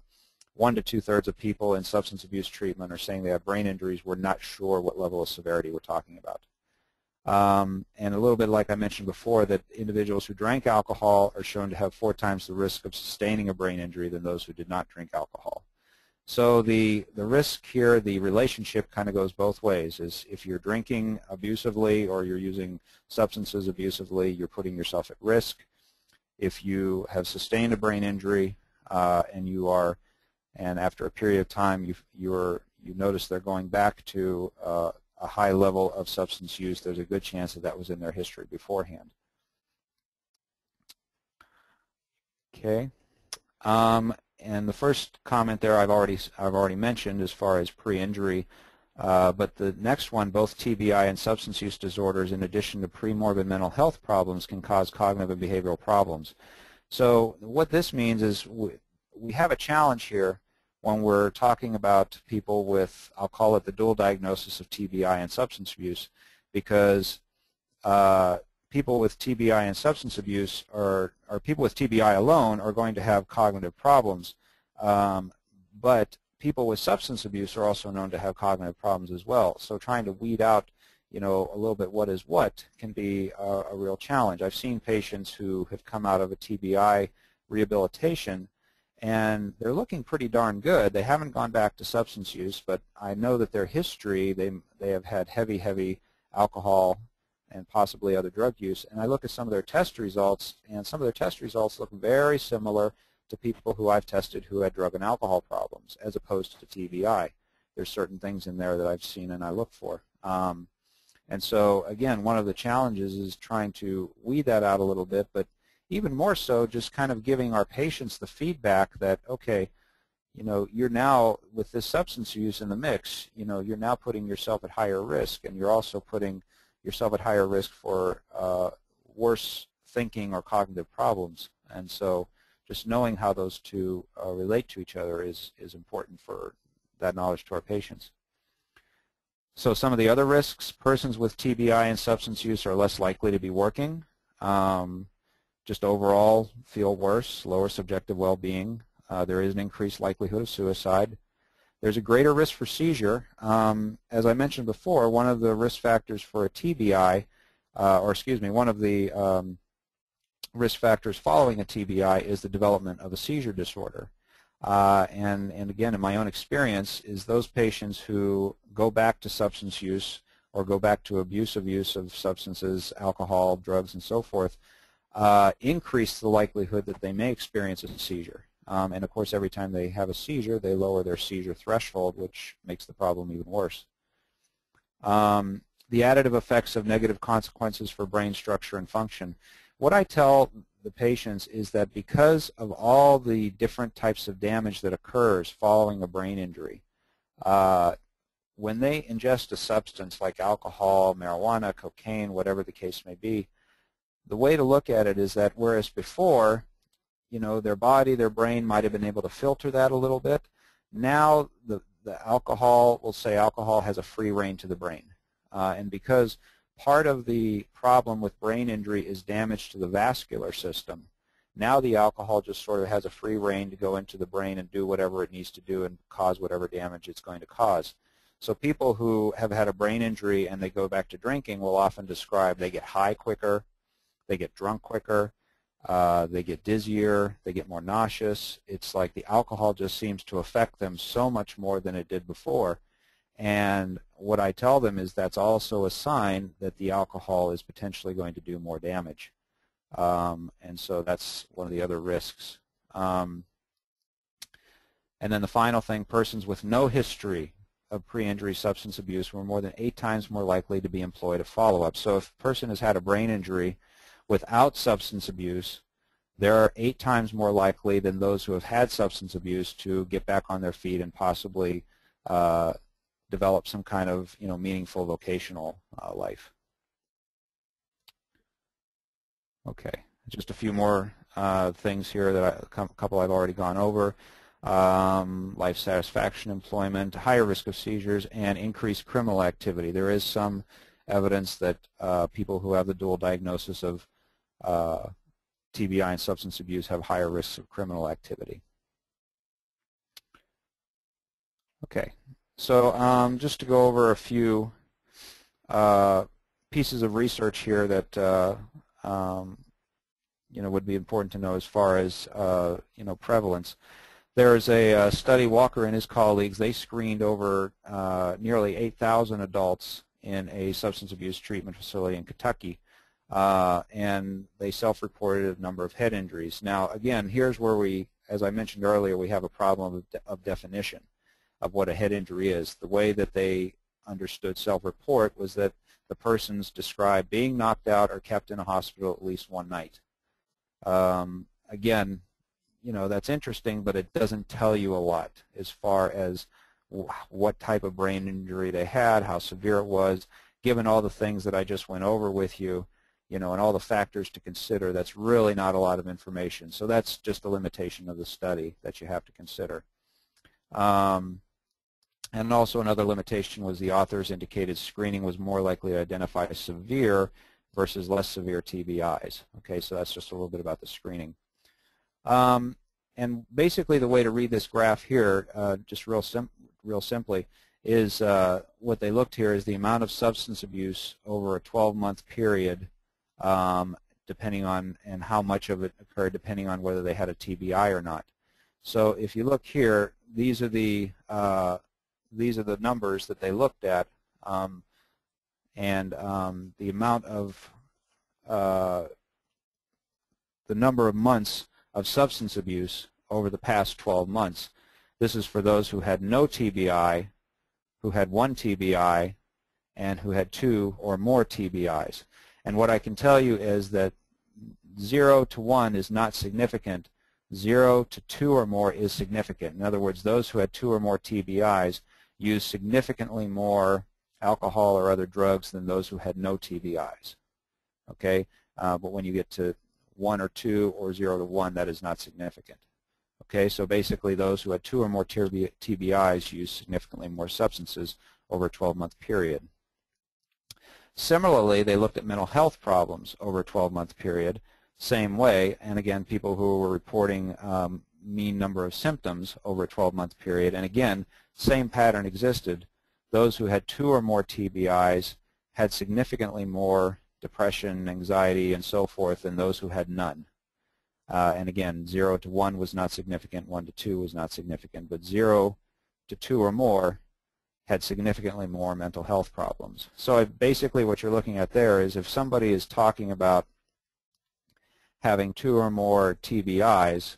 one to two-thirds of people in substance abuse treatment are saying they have brain injuries, we're not sure what level of severity we're talking about. Um, and a little bit like I mentioned before, that individuals who drank alcohol are shown to have four times the risk of sustaining a brain injury than those who did not drink alcohol. So the, the risk here, the relationship kind of goes both ways, is if you're drinking abusively or you're using substances abusively, you're putting yourself at risk. If you have sustained a brain injury uh, and you are, and after a period of time you you're, you notice they're going back to uh, a high level of substance use, there's a good chance that that was in their history beforehand. Okay. Um, And the first comment there I've already I've already mentioned as far as pre-injury, uh, but the next one, both T B I and substance use disorders, in addition to pre-morbid mental health problems, can cause cognitive and behavioral problems. So what this means is we, we have a challenge here when we're talking about people with, I'll call it the dual diagnosis of T B I and substance abuse, because uh, people with T B I and substance abuse, or, or people with T B I alone, are going to have cognitive problems. Um, but people with substance abuse are also known to have cognitive problems as well. So trying to weed out, you know, a little bit what is what can be a, a real challenge. I've seen patients who have come out of a T B I rehabilitation, and they're looking pretty darn good. They haven't gone back to substance use, but I know that their history, they, they have had heavy, heavy alcohol and possibly other drug use. And I look at some of their test results, and some of their test results look very similar to people who I've tested who had drug and alcohol problems, as opposed to T B I. There's certain things in there that I've seen and I look for. Um, and so, again, one of the challenges is trying to weed that out a little bit, but even more so just kind of giving our patients the feedback that, okay, you know, you're now, with this substance use in the mix, you know, you're now putting yourself at higher risk, and you're also putting yourself at higher risk for uh, worse thinking or cognitive problems. And so just knowing how those two uh, relate to each other is, is important for that knowledge to our patients. So some of the other risks: persons with T B I and substance use are less likely to be working, um, just overall feel worse, lower subjective well-being. Uh, there is an increased likelihood of suicide. There's a greater risk for seizure. Um, as I mentioned before, one of the risk factors for a T B I, uh, or excuse me, one of the um, risk factors following a T B I is the development of a seizure disorder. Uh, and, and again, in my own experience, is those patients who go back to substance use or go back to abusive use of substances, alcohol, drugs, and so forth, uh, increase the likelihood that they may experience a seizure. Um, and of course, every time they have a seizure, they lower their seizure threshold, which makes the problem even worse. Um, the additive effects of negative consequences for brain structure and function. What I tell the patients is that because of all the different types of damage that occurs following a brain injury, uh, when they ingest a substance like alcohol, marijuana, cocaine, whatever the case may be, the way to look at it is that whereas before, you know, their body, their brain might have been able to filter that a little bit, now the, the alcohol, we'll say alcohol has a free rein to the brain. Uh, and because part of the problem with brain injury is damage to the vascular system, now the alcohol just sort of has a free rein to go into the brain and do whatever it needs to do and cause whatever damage it's going to cause. So people who have had a brain injury and they go back to drinking will often describe they get high quicker, they get drunk quicker, uh, they get dizzier, they get more nauseous. It's like the alcohol just seems to affect them so much more than it did before. And what I tell them is that's also a sign that the alcohol is potentially going to do more damage. Um, and so that's one of the other risks. Um, and then the final thing, persons with no history of pre-injury substance abuse were more than eight times more likely to be employed at follow-up. So if a person has had a brain injury without substance abuse, they're eight times more likely than those who have had substance abuse to get back on their feet and possibly uh, develop some kind of, you know, meaningful vocational uh, life. Okay, just a few more uh, things here that I, a couple I've already gone over. Um, life satisfaction, employment, higher risk of seizures, and increased criminal activity. There is some evidence that uh, people who have the dual diagnosis of uh, T B I and substance abuse have higher risks of criminal activity. Okay, so um, just to go over a few uh, pieces of research here that uh, um, you know would be important to know as far as uh, you know prevalence. There's a uh, study, Walker and his colleagues, they screened over uh, nearly eight thousand adults in a substance abuse treatment facility in Kentucky, uh, and they self-reported a number of head injuries. Now, again, here's where we, as I mentioned earlier, we have a problem of, de of definition of what a head injury is. The way that they understood self-report was that the persons described being knocked out or kept in a hospital at least one night. Um, again, you know, that's interesting, but it doesn't tell you a lot as far as what type of brain injury they had, how severe it was. Given all the things that I just went over with you, you know, and all the factors to consider, that's really not a lot of information. So that's just a limitation of the study that you have to consider. Um, and also another limitation was the authors indicated screening was more likely to identify severe versus less severe T B Is. Okay, so that's just a little bit about the screening. Um, and basically the way to read this graph here, uh, just real, sim real simply, is uh, what they looked here is the amount of substance abuse over a twelve month period, um, depending on, and how much of it occurred depending on whether they had a T B I or not. So if you look here, these are the, uh, these are the numbers that they looked at, um, and um, the amount of, uh, the number of months of substance abuse over the past twelve months. This is for those who had no T B I, who had one T B I, and who had two or more T B Is. And what I can tell you is that zero to one is not significant. Zero to two or more is significant. In other words, those who had two or more T B Is used significantly more alcohol or other drugs than those who had no T B Is. Okay, uh, but when you get to one or two or zero to one, that is not significant. Okay, so basically those who had two or more T B Is used significantly more substances over a twelve month period. Similarly, they looked at mental health problems over a twelve month period, same way, and again, people who were reporting um, mean number of symptoms over a twelve month period, and again, same pattern existed. Those who had two or more T B Is had significantly more depression, anxiety, and so forth, and those who had none. Uh, and again, zero to one was not significant, one to two was not significant, but zero to two or more had significantly more mental health problems. So basically what you're looking at there is if somebody is talking about having two or more T B Is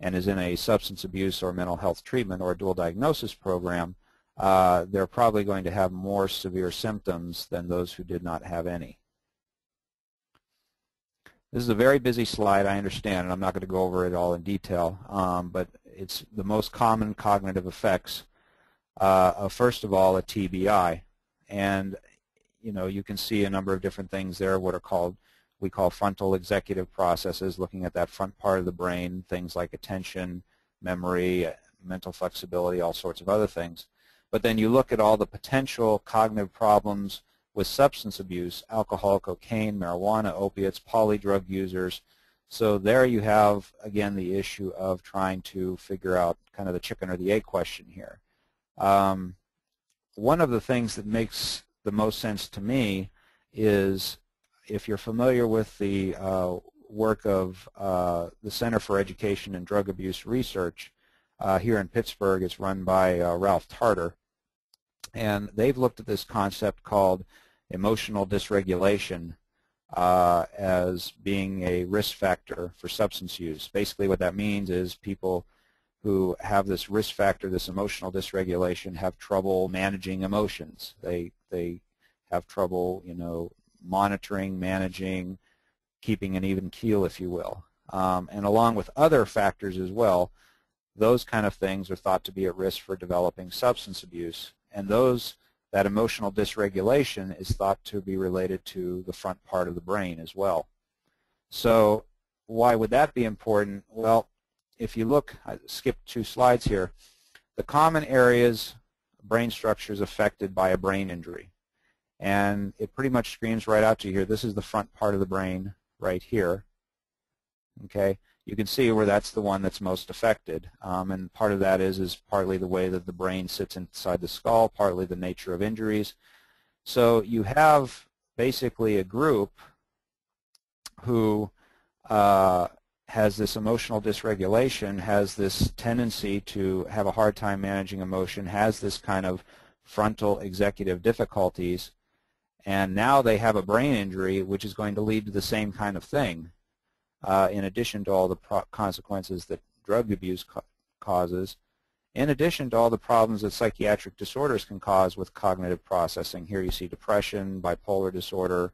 and is in a substance abuse or mental health treatment or a dual diagnosis program, uh, they're probably going to have more severe symptoms than those who did not have any. This is a very busy slide, I understand, and I'm not going to go over it all in detail, um, but it's the most common cognitive effects uh, of, first of all, a T B I. And, you know, you can see a number of different things there, what are called, we call frontal executive processes, looking at that front part of the brain, things like attention, memory, mental flexibility, all sorts of other things. But then you look at all the potential cognitive problems with substance abuse, alcohol, cocaine, marijuana, opiates, polydrug users. So there you have, again, the issue of trying to figure out kind of the chicken or the egg question here. Um, one of the things that makes the most sense to me is if you're familiar with the uh, work of uh, the Center for Education and Drug Abuse Research uh, here in Pittsburgh. It's run by uh, Ralph Tarter. And they've looked at this concept called emotional dysregulation uh, as being a risk factor for substance use. Basically what that means is people who have this risk factor, this emotional dysregulation, have trouble managing emotions. They, they have trouble, you know, monitoring, managing, keeping an even keel, if you will. Um, and along with other factors as well, those kind of things are thought to be at risk for developing substance abuse. And those, that emotional dysregulation is thought to be related to the front part of the brain as well. So why would that be important? Well, if you look, I skipped two slides here, the common areas, brain structures affected by a brain injury. And it pretty much screams right out to you here. This is the front part of the brain right here. Okay, you can see where that's the one that's most affected, um, and part of that is is partly the way that the brain sits inside the skull, partly the nature of injuries. So you have basically a group who uh, has this emotional dysregulation, has this tendency to have a hard time managing emotion, has this kind of frontal executive difficulties, and now they have a brain injury which is going to lead to the same kind of thing. Uh, in addition to all the pro consequences that drug abuse ca causes, in addition to all the problems that psychiatric disorders can cause with cognitive processing. Here you see depression, bipolar disorder,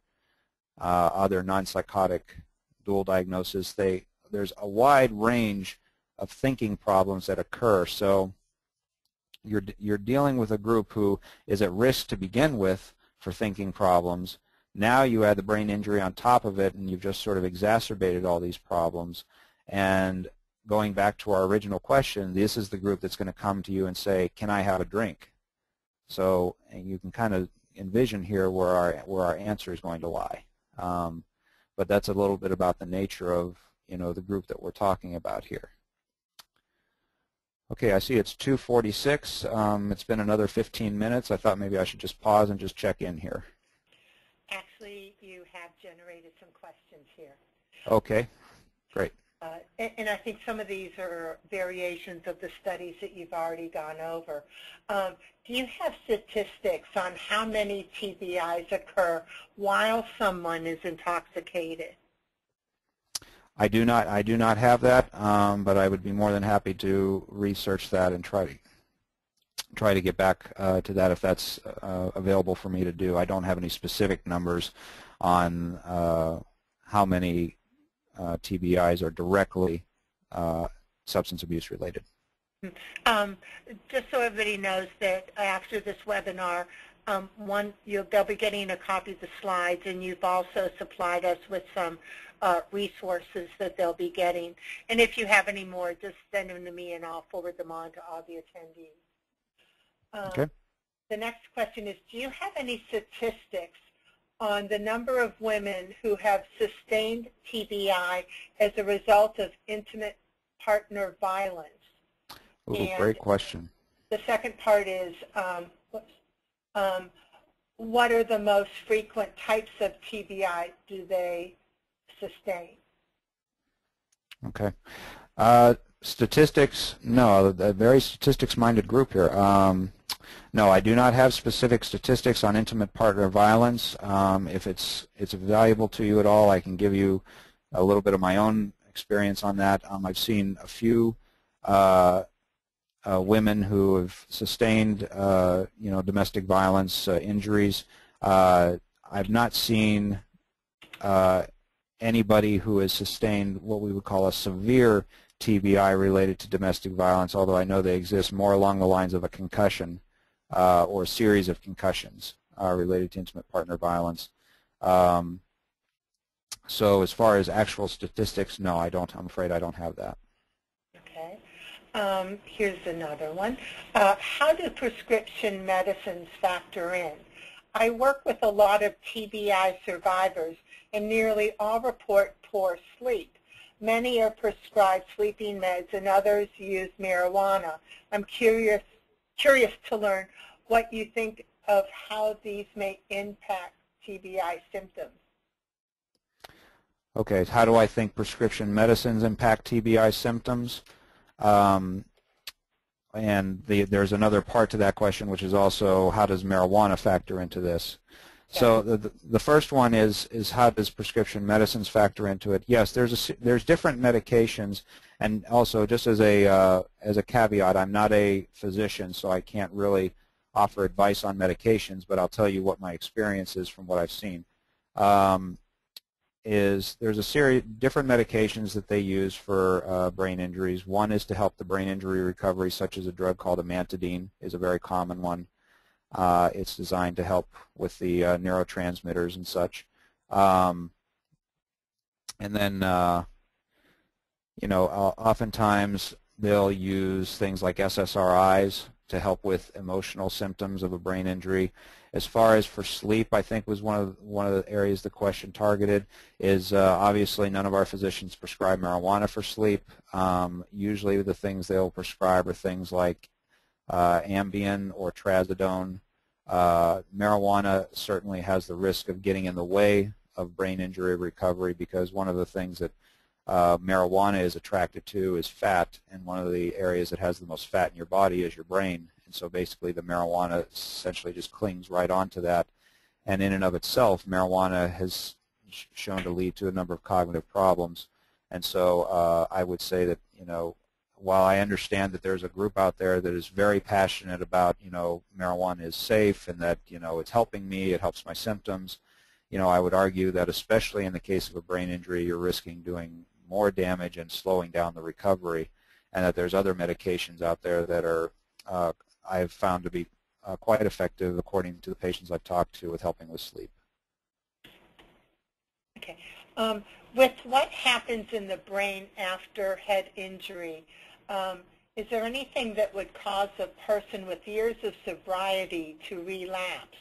uh, other non-psychotic dual diagnosis. They, there's a wide range of thinking problems that occur. So you're, you're dealing with a group who is at risk to begin with for thinking problems. Now you add the brain injury on top of it, and you've just sort of exacerbated all these problems. And going back to our original question, this is the group that's going to come to you and say, can I have a drink? So and you can kind of envision here where our, where our answer is going to lie. Um, but that's a little bit about the nature of, you know, the group that we're talking about here. Okay, I see it's two forty-six. Um, it's been another fifteen minutes. I thought maybe I should just pause and just check in here. Actually, you have generated some questions here. Okay, great. Uh, and, and I think some of these are variations of the studies that you've already gone over. Um, do you have statistics on how many T B Is occur while someone is intoxicated? I do not. I do not have that, um, but I would be more than happy to research that and try to. try to get back uh, to that if that's uh, available for me to do. I don't have any specific numbers on uh, how many uh, T B Is are directly uh, substance abuse related. Um, just so everybody knows that after this webinar, um, one, you'll, they'll be getting a copy of the slides, and you've also supplied us with some uh, resources that they'll be getting. And if you have any more, just send them to me and I'll forward them on to all the attendees. Um, okay. The next question is, do you have any statistics on the number of women who have sustained T B I as a result of intimate partner violence? Ooh, great question. The second part is, um, whoops, um, what are the most frequent types of T B I do they sustain? Okay. Uh, statistics, no, a very statistics-minded group here. Um, No, I do not have specific statistics on intimate partner violence. Um, if it's it's valuable to you at all, I can give you a little bit of my own experience on that. Um, I've seen a few uh, uh, women who have sustained, uh, you know, domestic violence uh, injuries. Uh, I've not seen uh, anybody who has sustained what we would call a severe T B I related to domestic violence, although I know they exist more along the lines of a concussion uh, or a series of concussions uh, related to intimate partner violence. Um, so as far as actual statistics, no, I don't. I'm afraid I don't have that. Okay. Um, here's another one. Uh, how do prescription medicines factor in? I work with a lot of T B I survivors, and nearly all report poor sleep. Many are prescribed sleeping meds, and others use marijuana. I'm curious, curious to learn what you think of how these may impact T B I symptoms. Okay, how do I think prescription medicines impact T B I symptoms? Um, and the, there's another part to that question, which is also how does marijuana factor into this? So the, the first one is, is how does prescription medicines factor into it? Yes, there's, a, there's different medications, and also just as a, uh, as a caveat, I'm not a physician, so I can't really offer advice on medications, but I'll tell you what my experience is from what I've seen. Um, is there's a series of different medications that they use for uh, brain injuries. One is to help the brain injury recovery, such as a drug called amantadine is a very common one. Uh, it's designed to help with the uh, neurotransmitters and such. Um, and then, uh, you know, uh, oftentimes they'll use things like S S R Is to help with emotional symptoms of a brain injury. As far as for sleep, I think was one of, one of the areas the question targeted is uh, obviously none of our physicians prescribe marijuana for sleep. Um, usually the things they'll prescribe are things like Uh, Ambien or trazodone. Uh, marijuana certainly has the risk of getting in the way of brain injury recovery, because one of the things that uh, marijuana is attracted to is fat, and one of the areas that has the most fat in your body is your brain. And so basically the marijuana essentially just clings right onto that. And in and of itself, marijuana has sh shown to lead to a number of cognitive problems. And so uh, I would say that, you know, while I understand that there's a group out there that is very passionate about, you know, marijuana is safe and that, you know, it's helping me, it helps my symptoms, you know, I would argue that especially in the case of a brain injury, you're risking doing more damage and slowing down the recovery, and that there's other medications out there that are, uh, I've found to be uh, quite effective according to the patients I've talked to with helping with sleep. Okay. Um, with what happens in the brain after head injury, Um, is there anything that would cause a person with years of sobriety to relapse?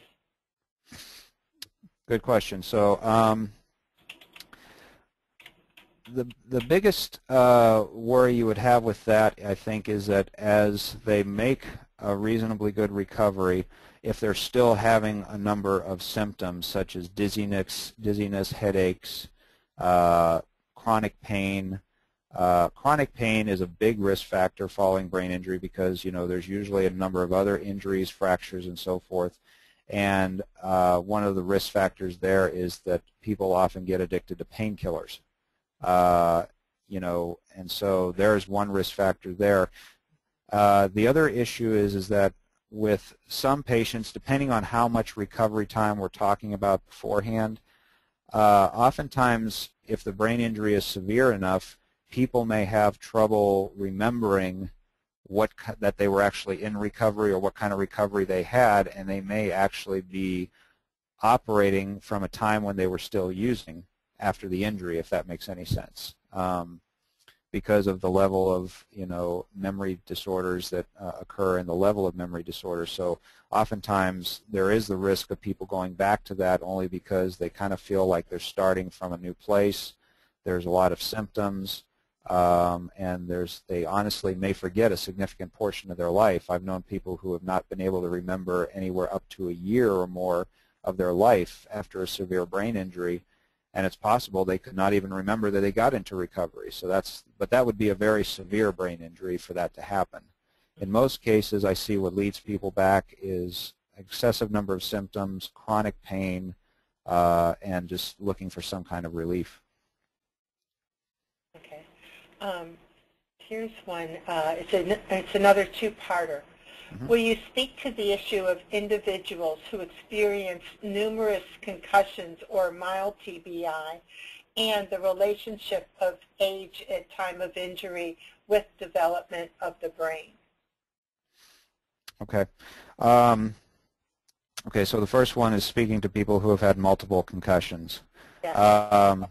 Good question. So um, the, the biggest uh, worry you would have with that, I think, is that as they make a reasonably good recovery, if they're still having a number of symptoms such as dizziness, dizziness headaches, uh, chronic pain, Uh, chronic pain is a big risk factor following brain injury, because, you know, there's usually a number of other injuries, fractures, and so forth. And uh, one of the risk factors there is that people often get addicted to painkillers, uh, you know, and so there's one risk factor there. Uh, the other issue is, is that with some patients, depending on how much recovery time we're talking about beforehand, uh, oftentimes if the brain injury is severe enough, people may have trouble remembering what that they were actually in recovery or what kind of recovery they had, and they may actually be operating from a time when they were still using after the injury, if that makes any sense, um, because of the level of, you know, memory disorders that uh, occur and the level of memory disorders. So oftentimes there is the risk of people going back to that only because they kind of feel like they're starting from a new place. There's a lot of symptoms. Um, and there's, they honestly may forget a significant portion of their life. I've known people who have not been able to remember anywhere up to a year or more of their life after a severe brain injury, and it's possible they could not even remember that they got into recovery. So that's, but that would be a very severe brain injury for that to happen. In most cases, I see what leads people back is excessive number of symptoms, chronic pain, uh, and just looking for some kind of relief. Um, here's one. Uh, it's, an, it's another two-parter. Mm-hmm. Will you speak to the issue of individuals who experience numerous concussions or mild T B I and the relationship of age at time of injury with development of the brain? Okay. Um, okay, so the first one is speaking to people who have had multiple concussions. Yeah. Um,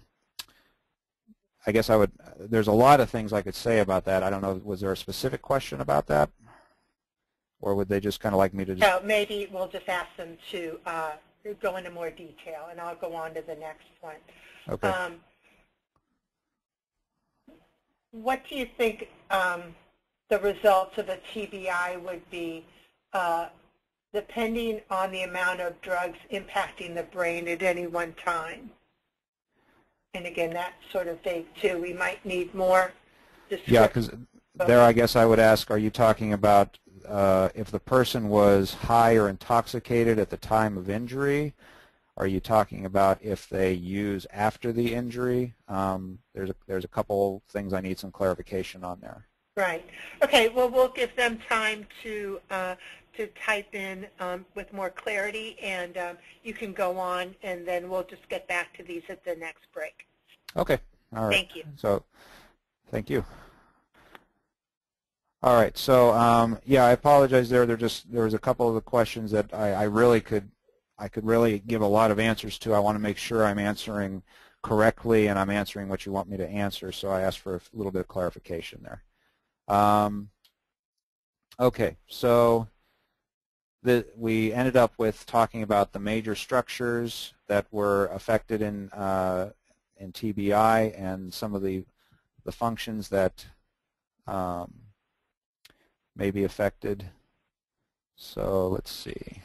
I guess I would, there's a lot of things I could say about that. I don't know, was there a specific question about that? Or would they just kind of like me to just... No, maybe we'll just ask them to uh, go into more detail, and I'll go on to the next one. Okay. Um, what do you think um, the results of a T B I would be uh, depending on the amount of drugs impacting the brain at any one time? And again, that's sort of vague too. We might need more description. Yeah, because there I guess I would ask, are you talking about uh, if the person was high or intoxicated at the time of injury? Are you talking about if they use after the injury? Um, there's, a, there's a couple things I need some clarification on there. Right. Okay, well, we'll give them time to, uh, to type in um, with more clarity, and um, you can go on, and then we'll just get back to these at the next break. Okay. All right. Thank you. So, thank you. All right. So, um, yeah, I apologize there. There just there was a couple of the questions that I, I really could I could really give a lot of answers to. I want to make sure I'm answering correctly, and I'm answering what you want me to answer. So I asked for a little bit of clarification there. Um, okay, so the, we ended up with talking about the major structures that were affected in uh, in T B I and some of the the functions that um, may be affected. So let's see.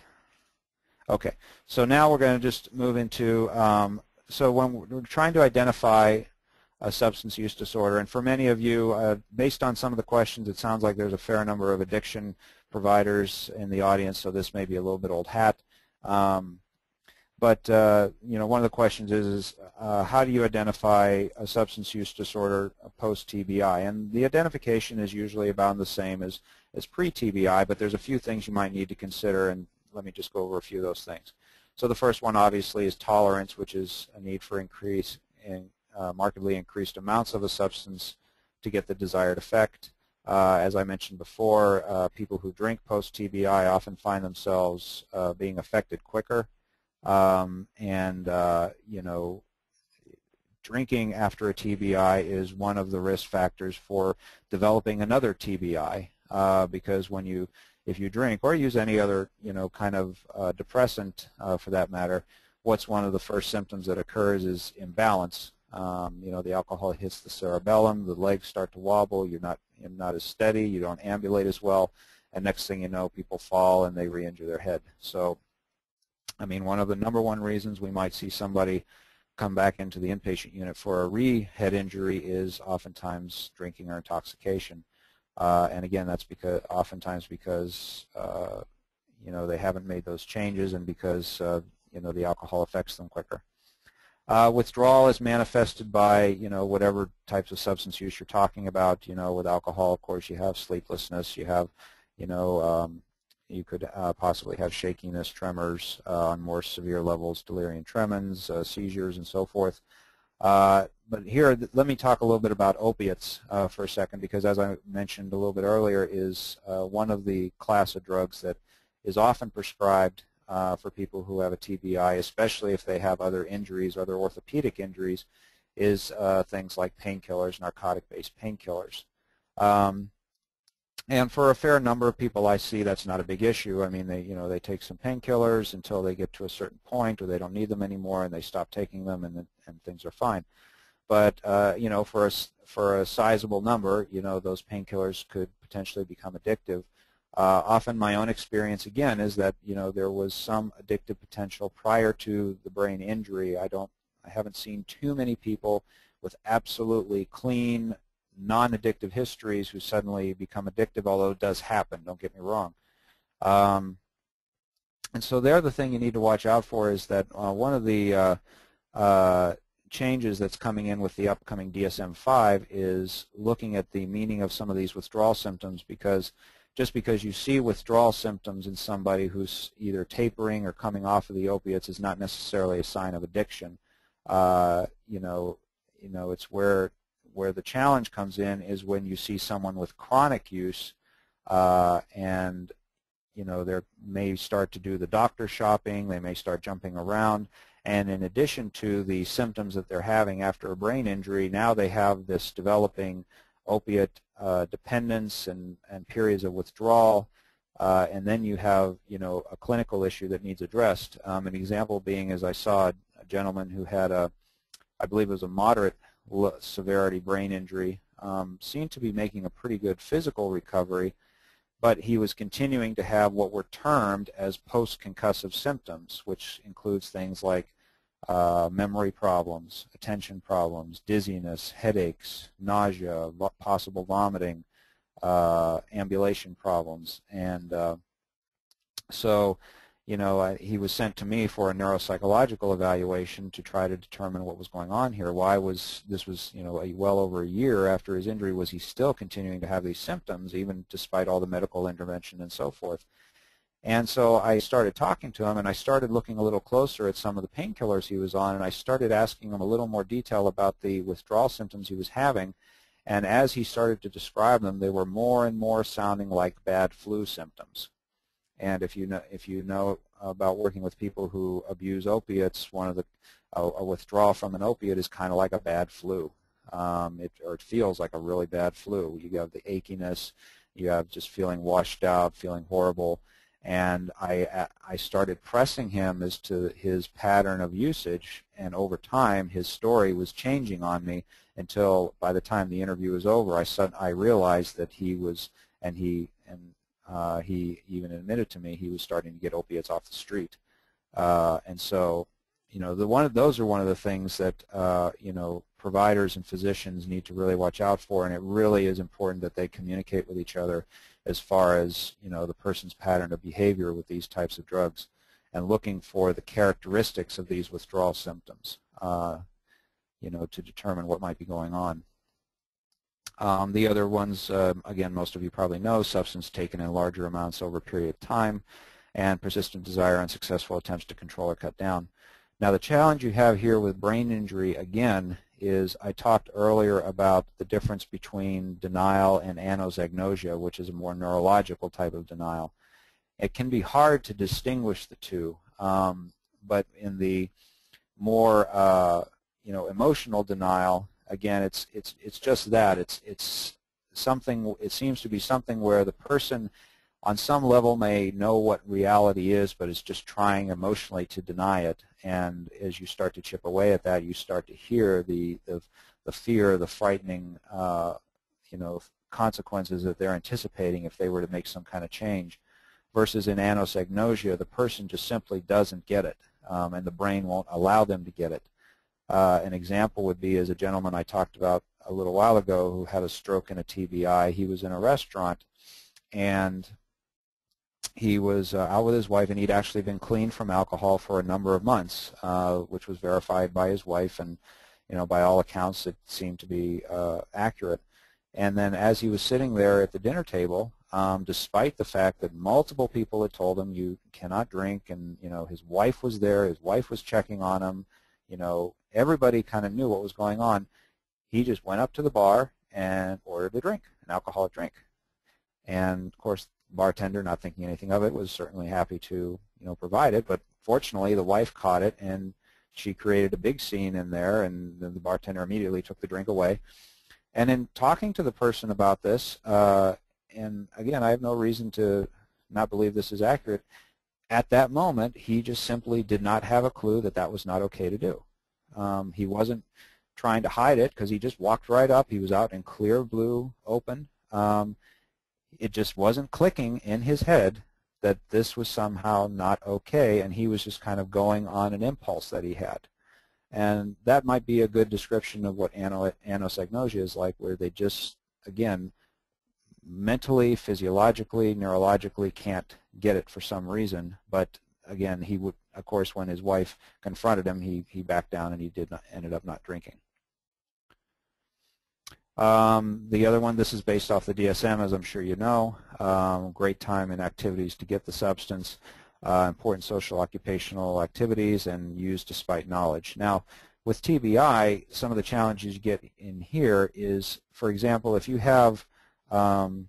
Okay, so now we're going to just move into um, so when we're trying to identify a substance use disorder. And for many of you, uh, based on some of the questions, it sounds like there's a fair number of addiction providers in the audience, so this may be a little bit old hat. Um, but, uh, you know, one of the questions is, is uh, how do you identify a substance use disorder post-T B I? And the identification is usually about the same as, as pre-T B I, but there's a few things you might need to consider, and let me just go over a few of those things. So the first one, obviously, is tolerance, which is a need for increase in Uh, markedly increased amounts of a substance to get the desired effect. Uh, as I mentioned before, uh, people who drink post-T B I often find themselves uh, being affected quicker. Um, and, uh, you know, drinking after a T B I is one of the risk factors for developing another T B I uh, because when you, if you drink or use any other, you know, kind of uh, depressant uh, for that matter, what's one of the first symptoms that occurs is imbalance. Um, you know, the alcohol hits the cerebellum, the legs start to wobble, you're not, you're not as steady, you don't ambulate as well, and next thing you know, people fall and they re-injure their head. So, I mean, one of the number one reasons we might see somebody come back into the inpatient unit for a re-head injury is oftentimes drinking or intoxication. Uh, and again, that's because oftentimes because, uh, you know, they haven't made those changes and because, uh, you know, the alcohol affects them quicker. Uh, withdrawal is manifested by, you know, whatever types of substance use you're talking about. You know, with alcohol, of course, you have sleeplessness. You have, you know, um, you could uh, possibly have shakiness, tremors uh, on more severe levels, delirium tremens, uh, seizures, and so forth. Uh, but here, let me talk a little bit about opiates uh, for a second, because as I mentioned a little bit earlier, is uh, one of the class of drugs that is often prescribed Uh, for people who have a T B I, especially if they have other injuries, other orthopedic injuries, is uh, things like painkillers, narcotic-based painkillers. Um, and for a fair number of people I see, that's not a big issue. I mean, they, you know, they take some painkillers until they get to a certain point or they don't need them anymore and they stop taking them and, and things are fine. But, uh, you know, for a, for a sizable number, you know, those painkillers could potentially become addictive. Uh, often my own experience, again, is that, you know, there was some addictive potential prior to the brain injury. I don't, I haven't seen too many people with absolutely clean, non-addictive histories who suddenly become addictive, although it does happen, don't get me wrong. Um, and so there the thing you need to watch out for is that uh, one of the uh, uh, changes that's coming in with the upcoming D S M five is looking at the meaning of some of these withdrawal symptoms, because just because you see withdrawal symptoms in somebody who's either tapering or coming off of the opiates is not necessarily a sign of addiction. Uh, you know, you know, it's where where the challenge comes in is when you see someone with chronic use, uh, and you know, they may start to do the doctor shopping, they may start jumping around, and in addition to the symptoms that they're having after a brain injury, now they have this developing opiate uh, dependence and, and periods of withdrawal, uh, and then you have, you know, a clinical issue that needs addressed. Um, an example being is I saw a gentleman who had a, I believe it was a moderate severity brain injury, um, seemed to be making a pretty good physical recovery, but he was continuing to have what were termed as post-concussive symptoms, which includes things like uh, memory problems, attention problems, dizziness, headaches, nausea, possible vomiting, uh, ambulation problems. And uh, so, you know, I, he was sent to me for a neuropsychological evaluation to try to determine what was going on here. Why was, this was, you know, a, well over a year after his injury, was he still continuing to have these symptoms, even despite all the medical intervention and so forth? And so I started talking to him, and I started looking a little closer at some of the painkillers he was on, and I started asking him a little more detail about the withdrawal symptoms he was having. And as he started to describe them, they were more and more sounding like bad flu symptoms. And if you know, if you know about working with people who abuse opiates, one of the a, a withdrawal from an opiate is kind of like a bad flu, um, it, or it feels like a really bad flu. You have the achiness, you have just feeling washed out, feeling horrible. And I I started pressing him as to his pattern of usage, and over time his story was changing on me until by the time the interview was over, I sud I realized that he was and he and. Uh, he even admitted to me he was starting to get opiates off the street, uh, and so, you know, the one of those are one of the things that uh, you know, providers and physicians need to really watch out for, and it really is important that they communicate with each other as far as, you know, the person's pattern of behavior with these types of drugs, and looking for the characteristics of these withdrawal symptoms, uh, you know, to determine what might be going on. Um, the other ones, uh, again, most of you probably know, substance taken in larger amounts over a period of time, and persistent desire, unsuccessful attempts to control or cut down. Now, the challenge you have here with brain injury, again, is I talked earlier about the difference between denial and anosognosia, which is a more neurological type of denial. It can be hard to distinguish the two, um, but in the more, uh, you know, emotional denial, again, it's it's it's just that it's it's something. It seems to be something where the person, on some level, may know what reality is, but is just trying emotionally to deny it. And as you start to chip away at that, you start to hear the the, the fear, the frightening, uh, you know, consequences that they're anticipating if they were to make some kind of change. Versus in anosognosia, the person just simply doesn't get it, um, and the brain won't allow them to get it. Uh, an example would be as a gentleman I talked about a little while ago who had a stroke and a T B I. He was in a restaurant, and he was uh, out with his wife, and he'd actually been clean from alcohol for a number of months, uh, which was verified by his wife, and, you know, by all accounts it seemed to be uh, accurate. And then as he was sitting there at the dinner table, um, despite the fact that multiple people had told him you cannot drink, and, you know, his wife was there, his wife was checking on him, you know, everybody kind of knew what was going on. He just went up to the bar and ordered a drink, an alcoholic drink. And, of course, the bartender, not thinking anything of it, was certainly happy to, you know, provide it. But fortunately, the wife caught it, and she created a big scene in there, and then the bartender immediately took the drink away. And in talking to the person about this, uh, and, again, I have no reason to not believe this is accurate, at that moment, he just simply did not have a clue that that was not okay to do. Um, he wasn't trying to hide it, because he just walked right up. He was out in clear blue, open. Um, it just wasn't clicking in his head that this was somehow not okay, and he was just kind of going on an impulse that he had. And that might be a good description of what anosognosia is like, where they just, again, mentally, physiologically, neurologically can't get it for some reason, but again, he would, of course, when his wife confronted him, he he backed down and he did not ended up not drinking. Um, the other one, this is based off the D S M, as I'm sure you know. Um, great time and activities to get the substance, uh, important social occupational activities, and use despite knowledge. Now, with T B I, some of the challenges you get in here is, for example, if you have um,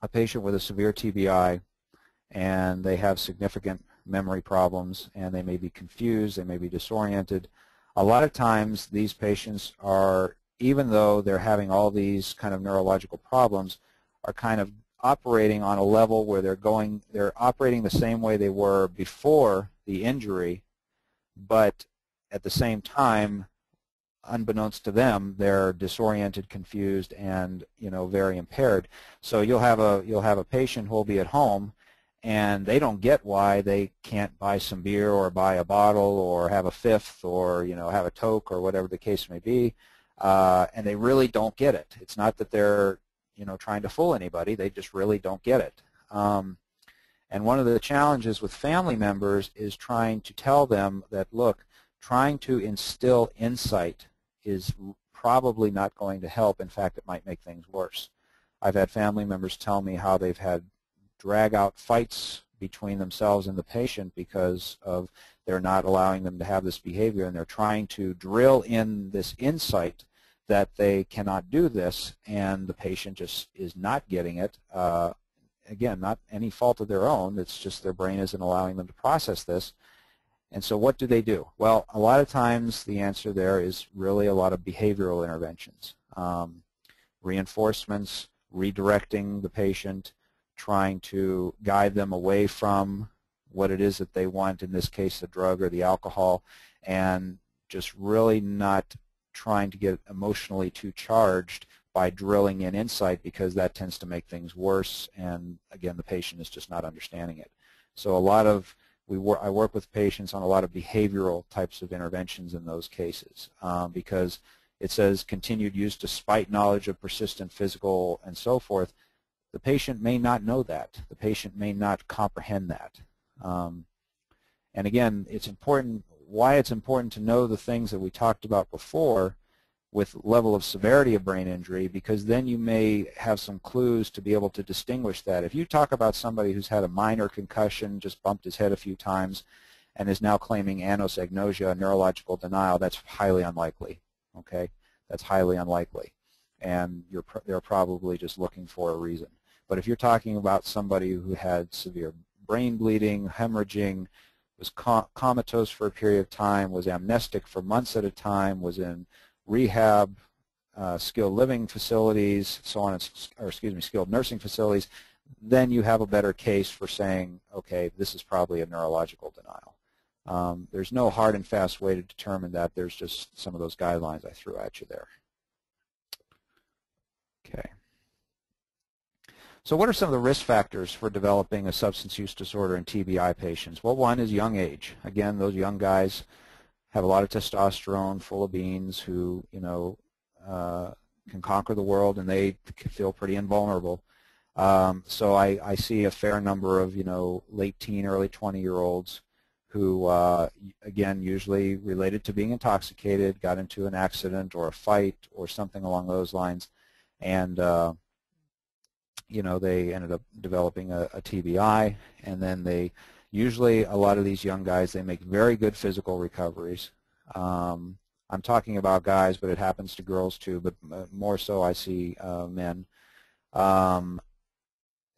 a patient with a severe T B I and they have significant memory problems and they may be confused, they may be disoriented, a lot of times these patients are, even though they're having all these kind of neurological problems, are kind of operating on a level where they're going, they're operating the same way they were before the injury, but at the same time, unbeknownst to them, they're disoriented, confused, and, you know, very impaired. So you'll have a you'll have a patient who'll be at home, and they don't get why they can't buy some beer or buy a bottle or have a fifth or, you know, have a toke or whatever the case may be. Uh, and they really don't get it. It's not that they're, you know, trying to fool anybody. They just really don't get it. Um, and one of the challenges with family members is trying to tell them that, look, trying to instill insight is probably not going to help. In fact, it might make things worse. I've had family members tell me how they've had drag out fights between themselves and the patient because of they're not allowing them to have this behavior, and they're trying to drill in this insight that they cannot do this, and the patient just is not getting it. Uh, again, not any fault of their own. It's just their brain isn't allowing them to process this. And so what do they do? Well, a lot of times the answer there is really a lot of behavioral interventions, um, reinforcements, redirecting the patient, trying to guide them away from what it is that they want, in this case the drug or the alcohol, and just really not trying to get emotionally too charged by drilling in insight, because that tends to make things worse, and again the patient is just not understanding it. So a lot of, we wor I work with patients on a lot of behavioral types of interventions in those cases, um, because it says continued use despite knowledge of persistent physical and so forth. The patient may not know that. The patient may not comprehend that. Um, and again, it's important, why it's important to know the things that we talked about before with level of severity of brain injury, because then you may have some clues to be able to distinguish that. If you talk about somebody who's had a minor concussion, just bumped his head a few times, and is now claiming anosognosia, neurological denial, that's highly unlikely, okay? That's highly unlikely, and you're pr- they're probably just looking for a reason. But if you're talking about somebody who had severe brain bleeding, hemorrhaging, was com comatose for a period of time, was amnestic for months at a time, was in rehab, uh, skilled living facilities, so on, or excuse me, skilled nursing facilities, then you have a better case for saying, okay, this is probably a neurological denial. Um, there's no hard and fast way to determine that. There's just some of those guidelines I threw at you there. Okay. So what are some of the risk factors for developing a substance use disorder in T B I patients? Well, one is young age. Again, those young guys have a lot of testosterone, full of beans, who, you know, uh, can conquer the world, and they feel pretty invulnerable. Um, so I, I see a fair number of, you know, late teen, early twenty-year-olds who, uh, again, usually related to being intoxicated, got into an accident or a fight or something along those lines, and uh, you know, they ended up developing a, a T B I, and then they usually, a lot of these young guys, they make very good physical recoveries. Um, I'm talking about guys, but it happens to girls too, but more so I see uh, men. Um,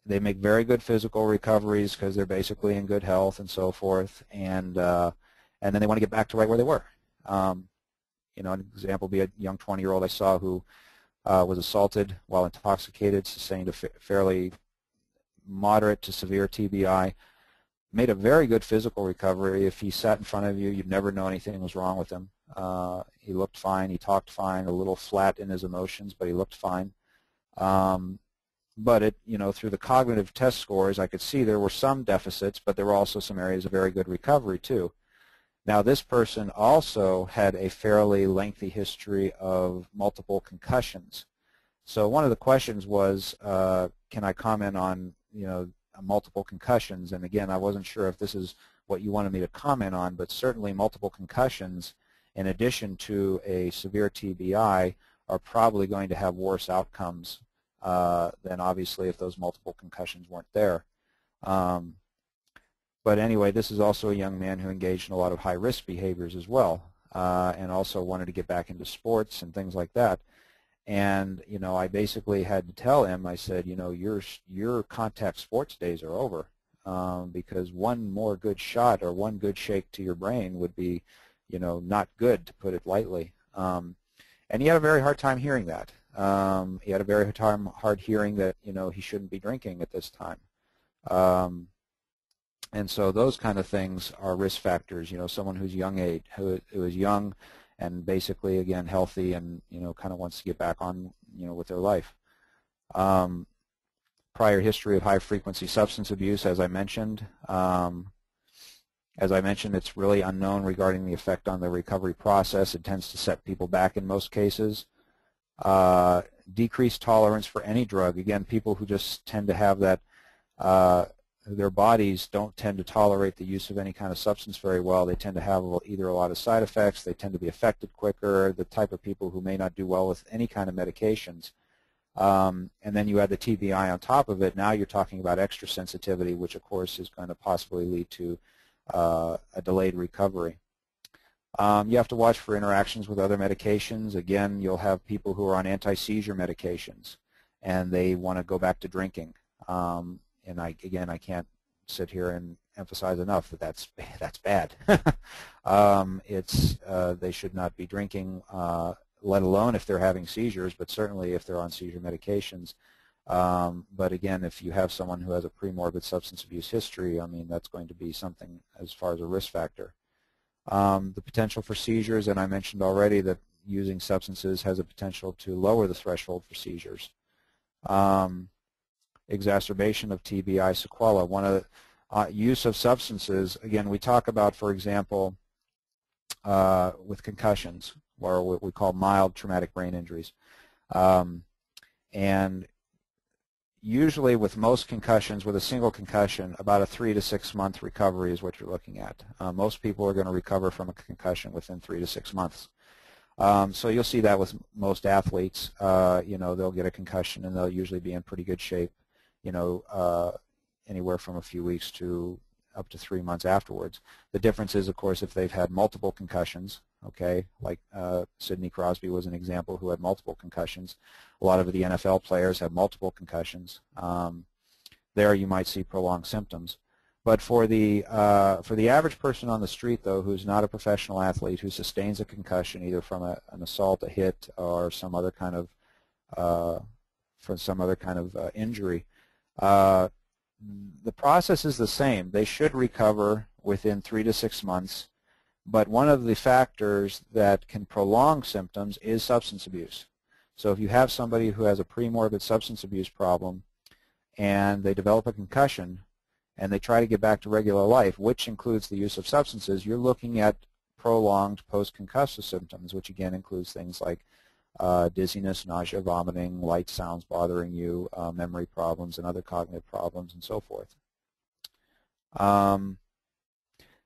they make very good physical recoveries because they're basically in good health and so forth, and uh, and then they want to get back to right where they were. Um, you know, an example would be a young twenty-year-old I saw who Uh, was assaulted while intoxicated, sustained a fa fairly moderate to severe T B I, made a very good physical recovery. If he sat in front of you, you'd never know anything was wrong with him. Uh, he looked fine, he talked fine, a little flat in his emotions, but he looked fine. Um, but it, you know, through the cognitive test scores, I could see there were some deficits, but there were also some areas of very good recovery too. Now, this person also had a fairly lengthy history of multiple concussions. So one of the questions was, uh, can I comment on, you know, multiple concussions. And again, I wasn't sure if this is what you wanted me to comment on, but certainly multiple concussions, in addition to a severe T B I, are probably going to have worse outcomes uh, than obviously if those multiple concussions weren't there. Um, but anyway, this is also a young man who engaged in a lot of high-risk behaviors as well, uh, and also wanted to get back into sports and things like that. And, you know, I basically had to tell him, I said, you know, your, your contact sports days are over, um, because one more good shot or one good shake to your brain would be, you know, not good, to put it lightly. Um, and he had a very hard time hearing that. Um, he had a very hard time hard hearing that, you know, he shouldn't be drinking at this time. Um, and so those kind of things are risk factors, you know, someone who's young age, who, who is young, and basically, again, healthy and, you know, kind of wants to get back on, you know, with their life. Um, prior history of high-frequency substance abuse, as I mentioned. Um, as I mentioned, it's really unknown regarding the effect on the recovery process. It tends to set people back in most cases. Uh, decreased tolerance for any drug. Again, people who just tend to have that, uh, their bodies don't tend to tolerate the use of any kind of substance very well. They tend to have either a lot of side effects, they tend to be affected quicker, the type of people who may not do well with any kind of medications. Um, and then you add the T B I on top of it. Now you're talking about extra sensitivity, which of course is going to possibly lead to uh, a delayed recovery. Um, you have to watch for interactions with other medications. Again, you'll have people who are on anti-seizure medications and they want to go back to drinking. Um, And I, again, I can't sit here and emphasize enough that that's that's bad. um, it's uh, they should not be drinking, uh, let alone if they're having seizures, but certainly if they're on seizure medications. Um, but again, if you have someone who has a pre-morbid substance abuse history, I mean, that's going to be something as far as a risk factor. Um, the potential for seizures, and I mentioned already that using substances has a potential to lower the threshold for seizures. Um, Exacerbation of T B I sequela. One of the uh, use of substances, again, we talk about, for example, uh, with concussions, or what we call mild traumatic brain injuries. Um, and usually with most concussions, with a single concussion, about a three to six month recovery is what you're looking at. Uh, most people are going to recover from a concussion within three to six months. Um, so you'll see that with most athletes. Uh, you know, they'll get a concussion and they'll usually be in pretty good shape, you know, uh, anywhere from a few weeks to up to three months afterwards. The difference is, of course, if they've had multiple concussions, okay, like uh, Sidney Crosby was an example who had multiple concussions. A lot of the N F L players have multiple concussions. Um, there you might see prolonged symptoms. But for the, uh, for the average person on the street, though, who's not a professional athlete, who sustains a concussion either from a, an assault, a hit, or some other kind of, uh, from some other kind of uh, injury, Uh, the process is the same. They should recover within three to six months, but one of the factors that can prolong symptoms is substance abuse. So if you have somebody who has a pre-morbid substance abuse problem and they develop a concussion and they try to get back to regular life, which includes the use of substances, you're looking at prolonged post-concussive symptoms, which again includes things like Uh, dizziness, nausea, vomiting, light sounds bothering you, uh, memory problems, and other cognitive problems, and so forth. Um,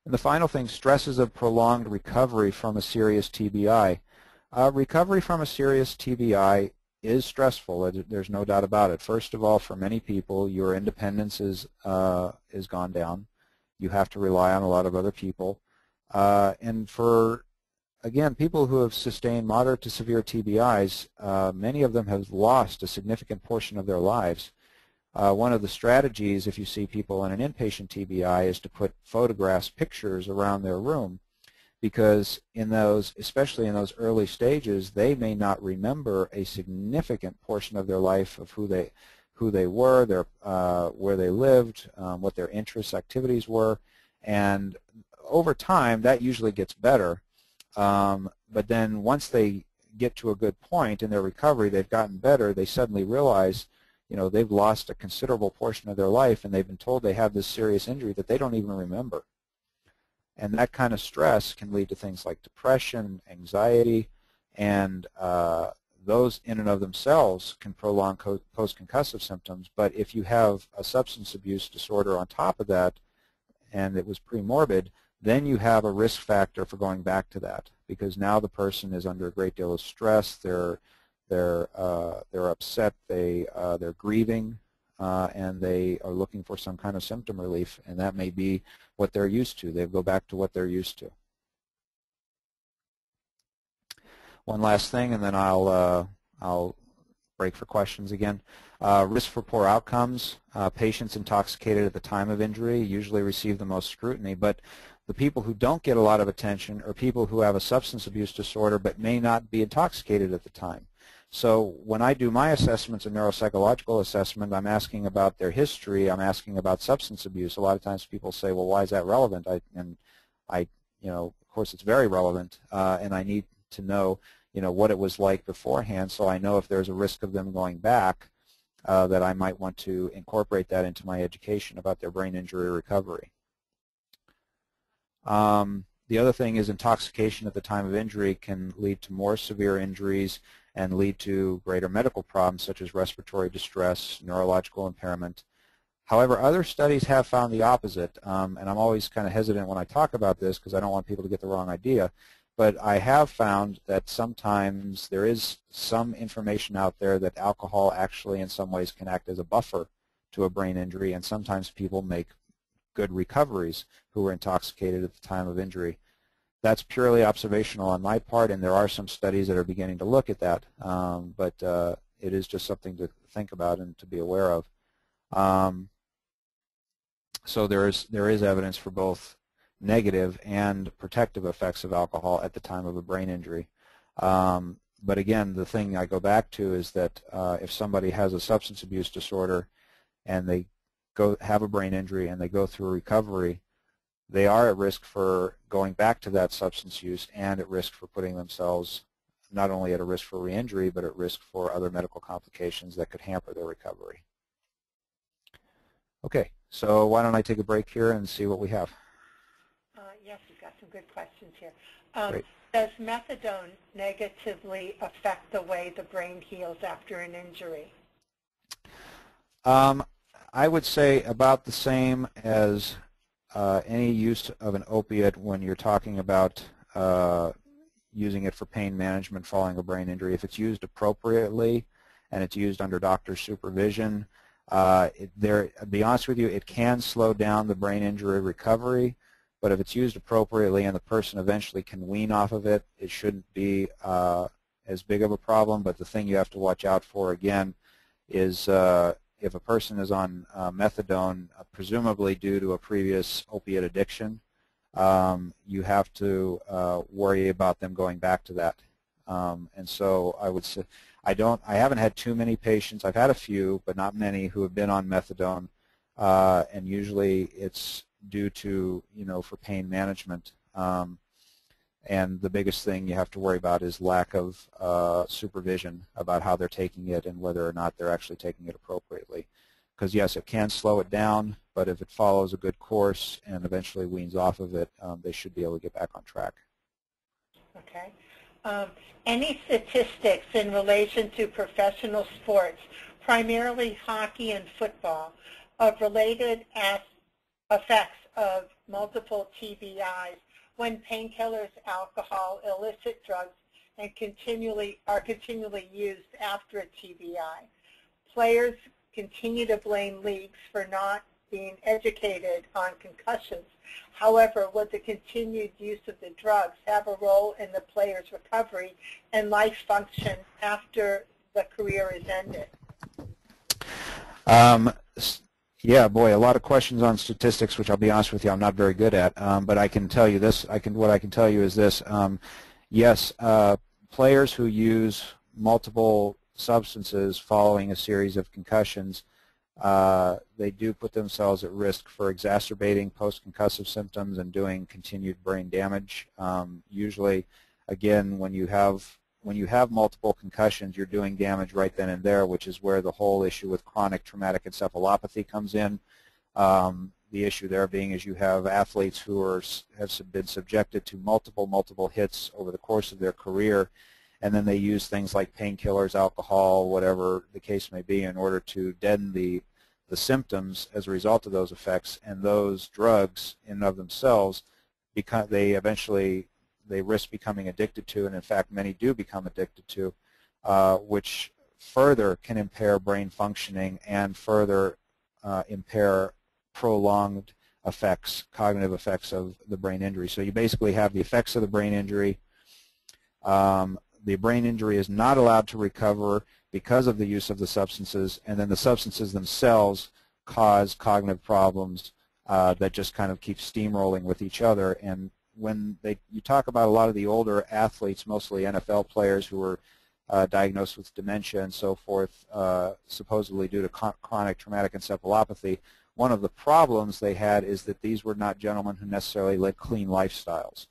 and the final thing, stresses of prolonged recovery from a serious T B I. Uh, recovery from a serious T B I is stressful. There's no doubt about it. First of all, for many people, your independence is, uh, is gone down. You have to rely on a lot of other people. Uh, and for Again, people who have sustained moderate to severe T B Is, uh, many of them have lost a significant portion of their lives. Uh, one of the strategies, if you see people in an inpatient T B I, is to put photographs, pictures around their room, because in those, especially in those early stages, they may not remember a significant portion of their life of who they, who they were, their, uh, where they lived, um, what their interests, activities were, and over time, that usually gets better. Um, but then once they get to a good point in their recovery, they've gotten better, they suddenly realize, you know, they've lost a considerable portion of their life and they've been told they have this serious injury that they don't even remember. And that kind of stress can lead to things like depression, anxiety, and uh, those in and of themselves can prolong post-concussive symptoms, but if you have a substance abuse disorder on top of that and it was pre-morbid, then you have a risk factor for going back to that, because now the person is under a great deal of stress, they're, they're, uh, they're upset, they, uh, they're grieving, Uh, and they are looking for some kind of symptom relief, and that may be what they're used to. They go back to what they're used to. One last thing, and then I'll, uh, I'll break for questions again. Uh, risk for poor outcomes. Uh, patients intoxicated at the time of injury usually receive the most scrutiny, but the people who don't get a lot of attention are people who have a substance abuse disorder but may not be intoxicated at the time. So when I do my assessments, a neuropsychological assessment, I'm asking about their history, I'm asking about substance abuse. A lot of times people say, well, why is that relevant? I, and I, you know, of course it's very relevant, uh, and I need to know, you know, what it was like beforehand, so I know if there's a risk of them going back, uh, that I might want to incorporate that into my education about their brain injury recovery. Um, the other thing is intoxication at the time of injury can lead to more severe injuries and lead to greater medical problems such as respiratory distress, neurological impairment. However, other studies have found the opposite, um, and I'm always kind of hesitant when I talk about this because I don't want people to get the wrong idea, but I have found that sometimes there is some information out there that alcohol actually in some ways can act as a buffer to a brain injury, and sometimes people make good recoveries who were intoxicated at the time of injury. That's purely observational on my part, and there are some studies that are beginning to look at that, um, but uh, it is just something to think about and to be aware of. Um, so there is, there is evidence for both negative and protective effects of alcohol at the time of a brain injury. Um, but again, the thing I go back to is that uh, if somebody has a substance abuse disorder and they go have a brain injury and they go through recovery, they are at risk for going back to that substance use and at risk for putting themselves not only at a risk for re-injury, but at risk for other medical complications that could hamper their recovery. Okay, so why don't I take a break here and see what we have? Uh, yes, we've got some good questions here. Um, does methadone negatively affect the way the brain heals after an injury? Um, I would say about the same as Uh, any use of an opiate when you're talking about uh, using it for pain management following a brain injury. If it's used appropriately and it's used under doctor's supervision, uh, it, there, to be honest with you, it can slow down the brain injury recovery, but if it's used appropriately and the person eventually can wean off of it, it shouldn't be uh, as big of a problem. But the thing you have to watch out for, again, is uh, if a person is on uh, methadone, uh, presumably due to a previous opiate addiction, um, you have to uh, worry about them going back to that. Um, and so I would say, I don't, I haven't had too many patients. I've had a few, but not many who have been on methadone, uh, and usually it's due to, you know, for pain management. Um, and the biggest thing you have to worry about is lack of uh, supervision about how they're taking it and whether or not they're actually taking it appropriately. Because yes, it can slow it down, but if it follows a good course and eventually weans off of it, um, they should be able to get back on track. Okay. Um, any statistics in relation to professional sports, primarily hockey and football, of related effects of multiple T B Is when painkillers, alcohol, illicit drugs, and continually are continually used after a T B I. Players continue to blame leagues for not being educated on concussions. However, would the continued use of the drugs have a role in the player's recovery and life function after the career is ended? Um, Yeah, boy, a lot of questions on statistics, which I'll be honest with you, I'm not very good at. Um, but I can tell you this. I can what I can tell you is this. Um, yes, uh, players who use multiple substances following a series of concussions, uh, they do put themselves at risk for exacerbating post-concussive symptoms and doing continued brain damage. Um, usually, again, when you have When you have multiple concussions, you're doing damage right then and there, which is where the whole issue with chronic traumatic encephalopathy comes in. Um, the issue there being is you have athletes who are, have been subjected to multiple, multiple hits over the course of their career, and then they use things like painkillers, alcohol, whatever the case may be, in order to deaden the, the symptoms as a result of those effects. And those drugs in and of themselves, because they eventually, they risk becoming addicted to, and in fact many do become addicted to, uh, which further can impair brain functioning and further uh, impair prolonged effects, cognitive effects of the brain injury. So you basically have the effects of the brain injury. Um, the brain injury is not allowed to recover because of the use of the substances, and then the substances themselves cause cognitive problems uh, that just kind of keep steamrolling with each other. And when they, you talk about a lot of the older athletes, mostly N F L players who were uh, diagnosed with dementia and so forth, uh, supposedly due to chronic traumatic encephalopathy, one of the problems they had is that these were not gentlemen who necessarily led clean lifestyles.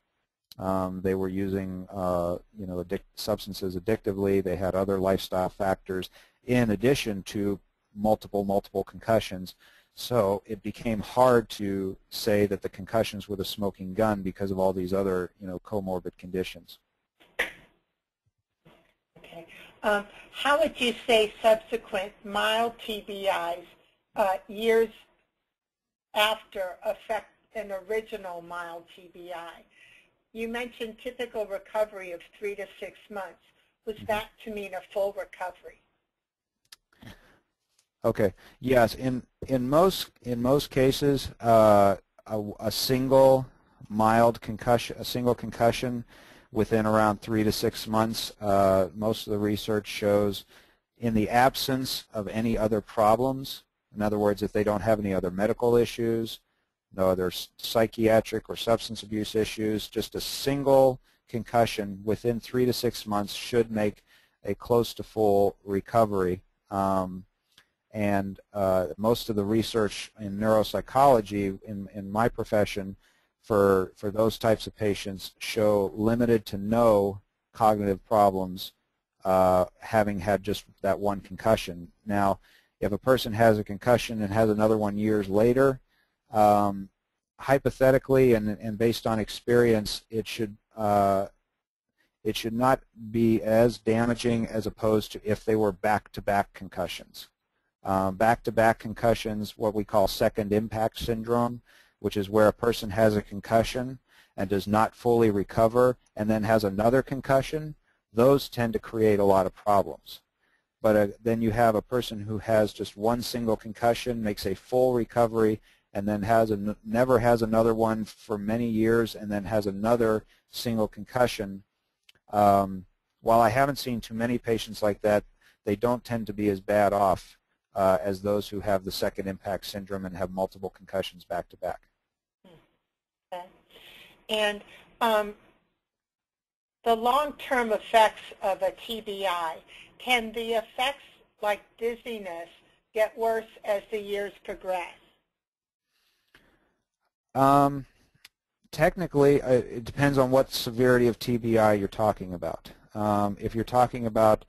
Um, they were using uh, you know, addic substances addictively. They had other lifestyle factors in addition to multiple, multiple concussions. So it became hard to say that the concussions were the smoking gun because of all these other, you know, comorbid conditions. Okay. Um, how would you say subsequent mild T B Is uh, years after affect an original mild T B I? You mentioned typical recovery of three to six months. Was that to mean a full recovery? Okay. Yes. In in most in most cases, uh, a, a single mild concussion, a single concussion, within around three to six months. Uh, most of the research shows, in the absence of any other problems. In other words, if they don't have any other medical issues, no other psychiatric or substance abuse issues, just a single concussion within three to six months should make a close to full recovery. Um, and uh, most of the research in neuropsychology in, in my profession for, for those types of patients show limited to no cognitive problems uh, having had just that one concussion. Now, if a person has a concussion and has another one years later, Um, hypothetically and, and based on experience, it should uh, it should not be as damaging as opposed to if they were back-to-back concussions. Um, back-to-back concussions, what we call second impact syndrome, which is where a person has a concussion and does not fully recover and then has another concussion, those tend to create a lot of problems. But uh, then you have a person who has just one single concussion, makes a full recovery, and then has a, never has another one for many years, and then has another single concussion. Um, while I haven't seen too many patients like that, they don't tend to be as bad off uh, as those who have the second impact syndrome and have multiple concussions back to back. Okay. And um, the long-term effects of a T B I, can the effects like dizziness get worse as the years progress? Um, technically, uh, it depends on what severity of T B I you're talking about. Um, if you're talking about,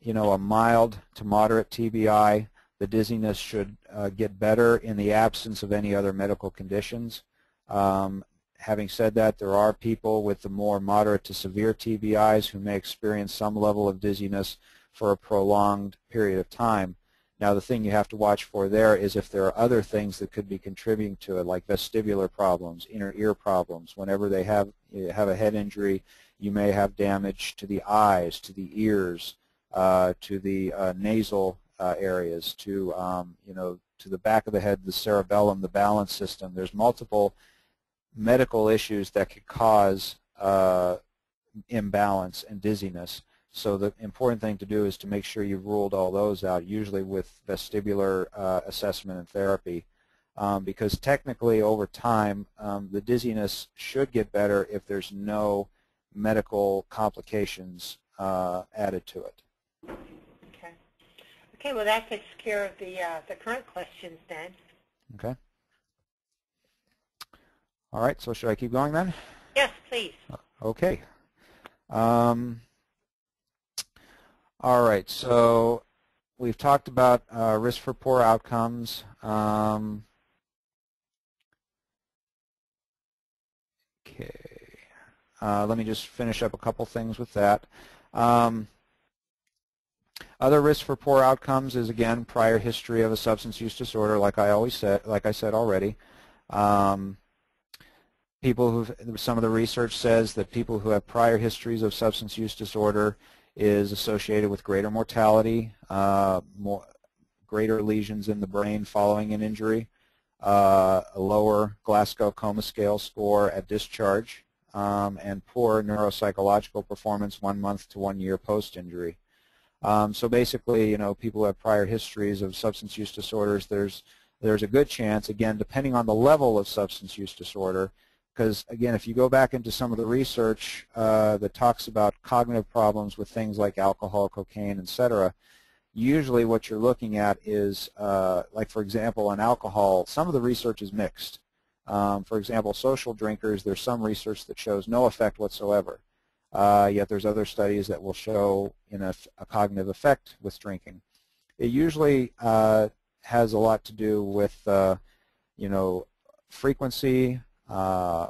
you know, a mild to moderate T B I, the dizziness should uh, get better in the absence of any other medical conditions. Um, having said that, there are people with the more moderate to severe T B Is who may experience some level of dizziness for a prolonged period of time. Now, the thing you have to watch for there is if there are other things that could be contributing to it, like vestibular problems, inner ear problems. Whenever they have, have a head injury, you may have damage to the eyes, to the ears, uh, to the uh, nasal uh, areas, to, um, you know, to the back of the head, the cerebellum, the balance system. There's multiple medical issues that could cause uh, imbalance and dizziness. So the important thing to do is to make sure you've ruled all those out, usually with vestibular uh, assessment and therapy, um, because technically over time um, the dizziness should get better if there's no medical complications uh, added to it. Okay. Okay. Well, that takes care of the uh, the current questions then. Okay. All right. So should I keep going then? Yes, please. Okay. Um, All right, so we've talked about uh, risk for poor outcomes. Um, okay, uh, let me just finish up a couple things with that. Um, Other risks for poor outcomes is, again, prior history of a substance use disorder, like I always said, like I said already. Um, people who've, some of the research says that people who have prior histories of substance use disorder is associated with greater mortality, uh, more, greater lesions in the brain following an injury, uh, a lower Glasgow Coma Scale score at discharge, um, and poor neuropsychological performance one month to one year post-injury. Um, so basically, you know, people who have prior histories of substance use disorders, there's there's a good chance, again, depending on the level of substance use disorder, because, again, if you go back into some of the research uh, that talks about cognitive problems with things like alcohol, cocaine, et cetera, usually what you're looking at is, uh, like, for example, on alcohol, some of the research is mixed. Um, for example, social drinkers, there's some research that shows no effect whatsoever. Uh, yet there's other studies that will show you know, a cognitive effect with drinking. It usually uh, has a lot to do with uh, you know, frequency, uh,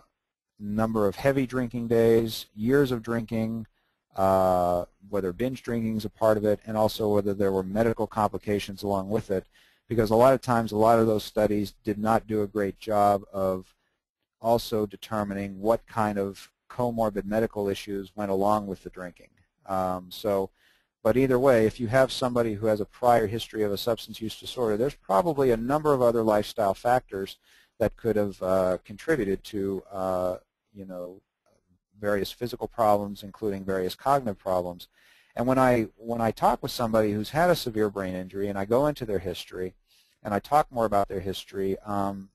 number of heavy drinking days, years of drinking, uh, whether binge drinking is a part of it, and also whether there were medical complications along with it, because a lot of times a lot of those studies did not do a great job of also determining what kind of comorbid medical issues went along with the drinking. Um, so, but either way, if you have somebody who has a prior history of a substance use disorder, there's probably a number of other lifestyle factors that could have uh, contributed to, uh, you know, various physical problems, including various cognitive problems. And when I when I talk with somebody who's had a severe brain injury, and I go into their history, and I talk more about their history. Um,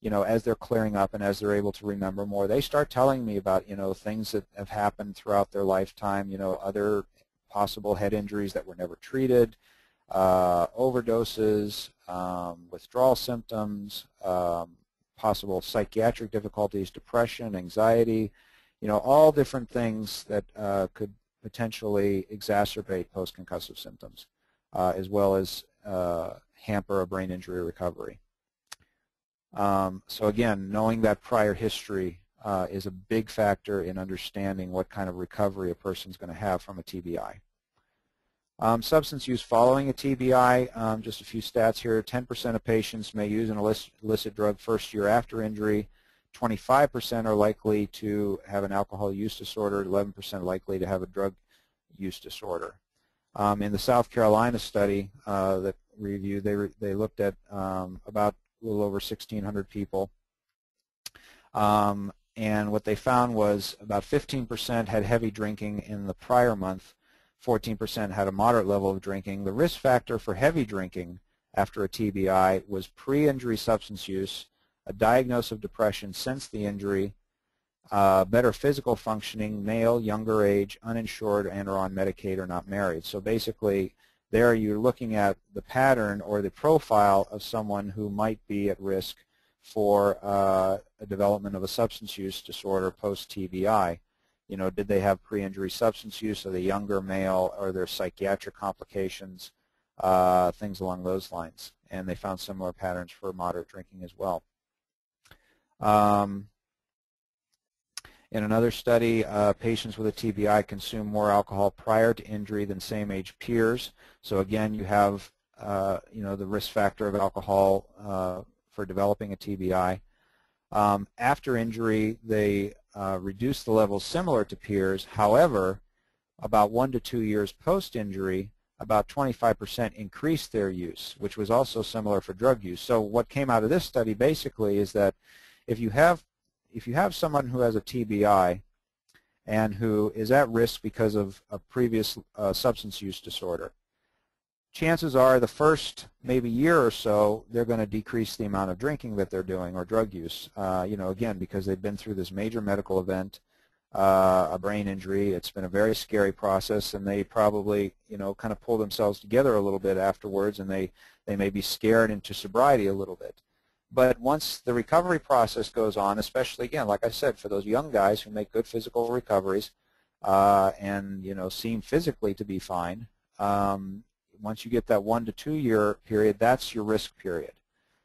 You know, as they're clearing up and as they're able to remember more, they start telling me about, you know, things that have happened throughout their lifetime, you know, other possible head injuries that were never treated, uh, overdoses, um, withdrawal symptoms, um, possible psychiatric difficulties, depression, anxiety, you know, all different things that uh, could potentially exacerbate post-concussive symptoms, uh, as well as uh, hamper a brain injury recovery. Um, so again, knowing that prior history uh, is a big factor in understanding what kind of recovery a person's going to have from a T B I. Um, substance use following a T B I, um, just a few stats here, ten percent of patients may use an illicit, illicit drug first year after injury, twenty-five percent are likely to have an alcohol use disorder, eleven percent likely to have a drug use disorder. Um, in the South Carolina study uh, that reviewed, they, re they looked at um, about a little over sixteen hundred people, um, and what they found was about fifteen percent had heavy drinking in the prior month, fourteen percent had a moderate level of drinking. The risk factor for heavy drinking after a T B I was pre-injury substance use, a diagnosis of depression since the injury, uh, better physical functioning, male, younger age, uninsured, and or on Medicaid or not married. So basically, there you're looking at the pattern or the profile of someone who might be at risk for uh, a development of a substance use disorder post-T B I. You know, did they have pre-injury substance use? Are they younger, male? Are there psychiatric complications? Uh, things along those lines. And they found similar patterns for moderate drinking as well. Um, In another study, uh, patients with a T B I consume more alcohol prior to injury than same-age peers. So again, you have uh, you know, the risk factor of alcohol uh, for developing a T B I. Um, after injury, they uh, reduce the levels similar to peers. However, about one to two years post-injury, about twenty-five percent increased their use, which was also similar for drug use. So what came out of this study basically is that if you have If you have someone who has a T B I and who is at risk because of a previous uh, substance use disorder, chances are the first maybe year or so they're going to decrease the amount of drinking that they're doing or drug use, uh, you know, again, because they've been through this major medical event, uh, a brain injury. It's been a very scary process, and they probably, you know, kind of pull themselves together a little bit afterwards, and they, they may be scared into sobriety a little bit. But once the recovery process goes on, especially, again, like I said, for those young guys who make good physical recoveries uh, and, you know, seem physically to be fine, um, once you get that one to two year period, that's your risk period.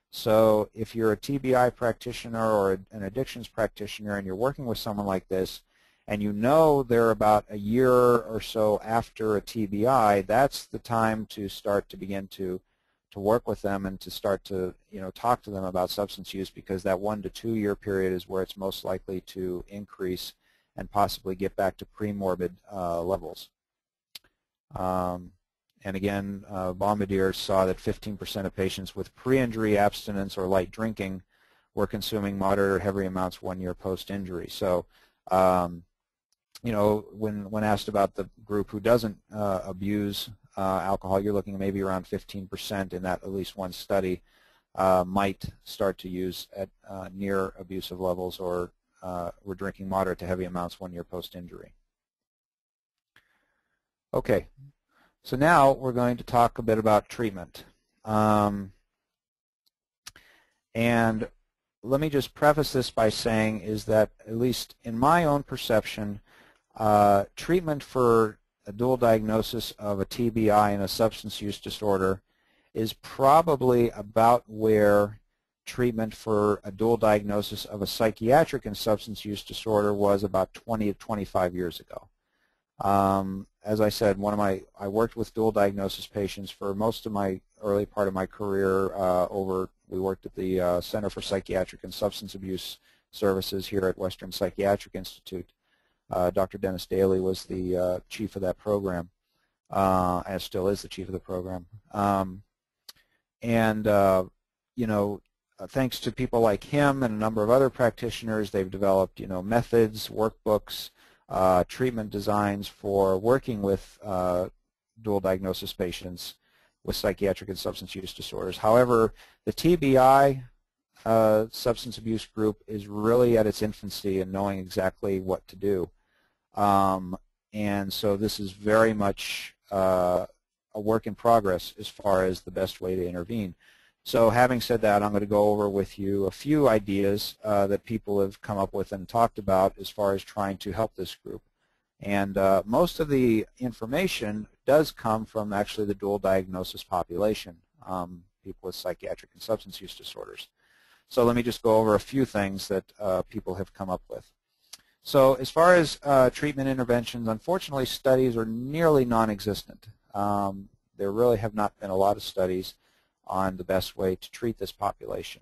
So if you're a T B I practitioner or an addictions practitioner and you're working with someone like this and you know they're about a year or so after a T B I, that's the time to start to begin to to work with them and to start to you know talk to them about substance use, because that one to two year period is where it's most likely to increase and possibly get back to pre-morbid uh, levels. Um, and again, uh, Bombardier saw that fifteen percent of patients with pre-injury abstinence or light drinking were consuming moderate or heavy amounts one year post-injury. So, um, you know, when when asked about the group who doesn't uh, abuse uh, alcohol, you're looking maybe around fifteen percent in that at least one study uh, might start to use at uh, near abusive levels or uh, were drinking moderate to heavy amounts one year post-injury. Okay, so now we're going to talk a bit about treatment. Um, and let me just preface this by saying is that, at least in my own perception, uh, treatment for a dual diagnosis of a T B I and a substance use disorder is probably about where treatment for a dual diagnosis of a psychiatric and substance use disorder was about twenty to twenty-five years ago. Um, as I said, one of my I worked with dual diagnosis patients for most of my early part of my career. Uh, over we worked at the uh, Center for Psychiatric and Substance Abuse Services here at Western Psychiatric Institute. Uh, Doctor Dennis Daly was the uh, chief of that program, uh, and still is the chief of the program. Um, and uh, you know, thanks to people like him and a number of other practitioners, they've developed you know methods, workbooks. Uh, treatment designs for working with uh, dual diagnosis patients with psychiatric and substance use disorders. However, the T B I uh, substance abuse group is really at its infancy in knowing exactly what to do. Um, and so this is very much uh, a work in progress as far as the best way to intervene. So having said that, I'm going to go over with you a few ideas uh, that people have come up with and talked about as far as trying to help this group. And uh, most of the information does come from actually the dual diagnosis population, um, people with psychiatric and substance use disorders. So let me just go over a few things that uh, people have come up with. So as far as uh, treatment interventions, unfortunately studies are nearly non-existent. Um, there really have not been a lot of studies on the best way to treat this population.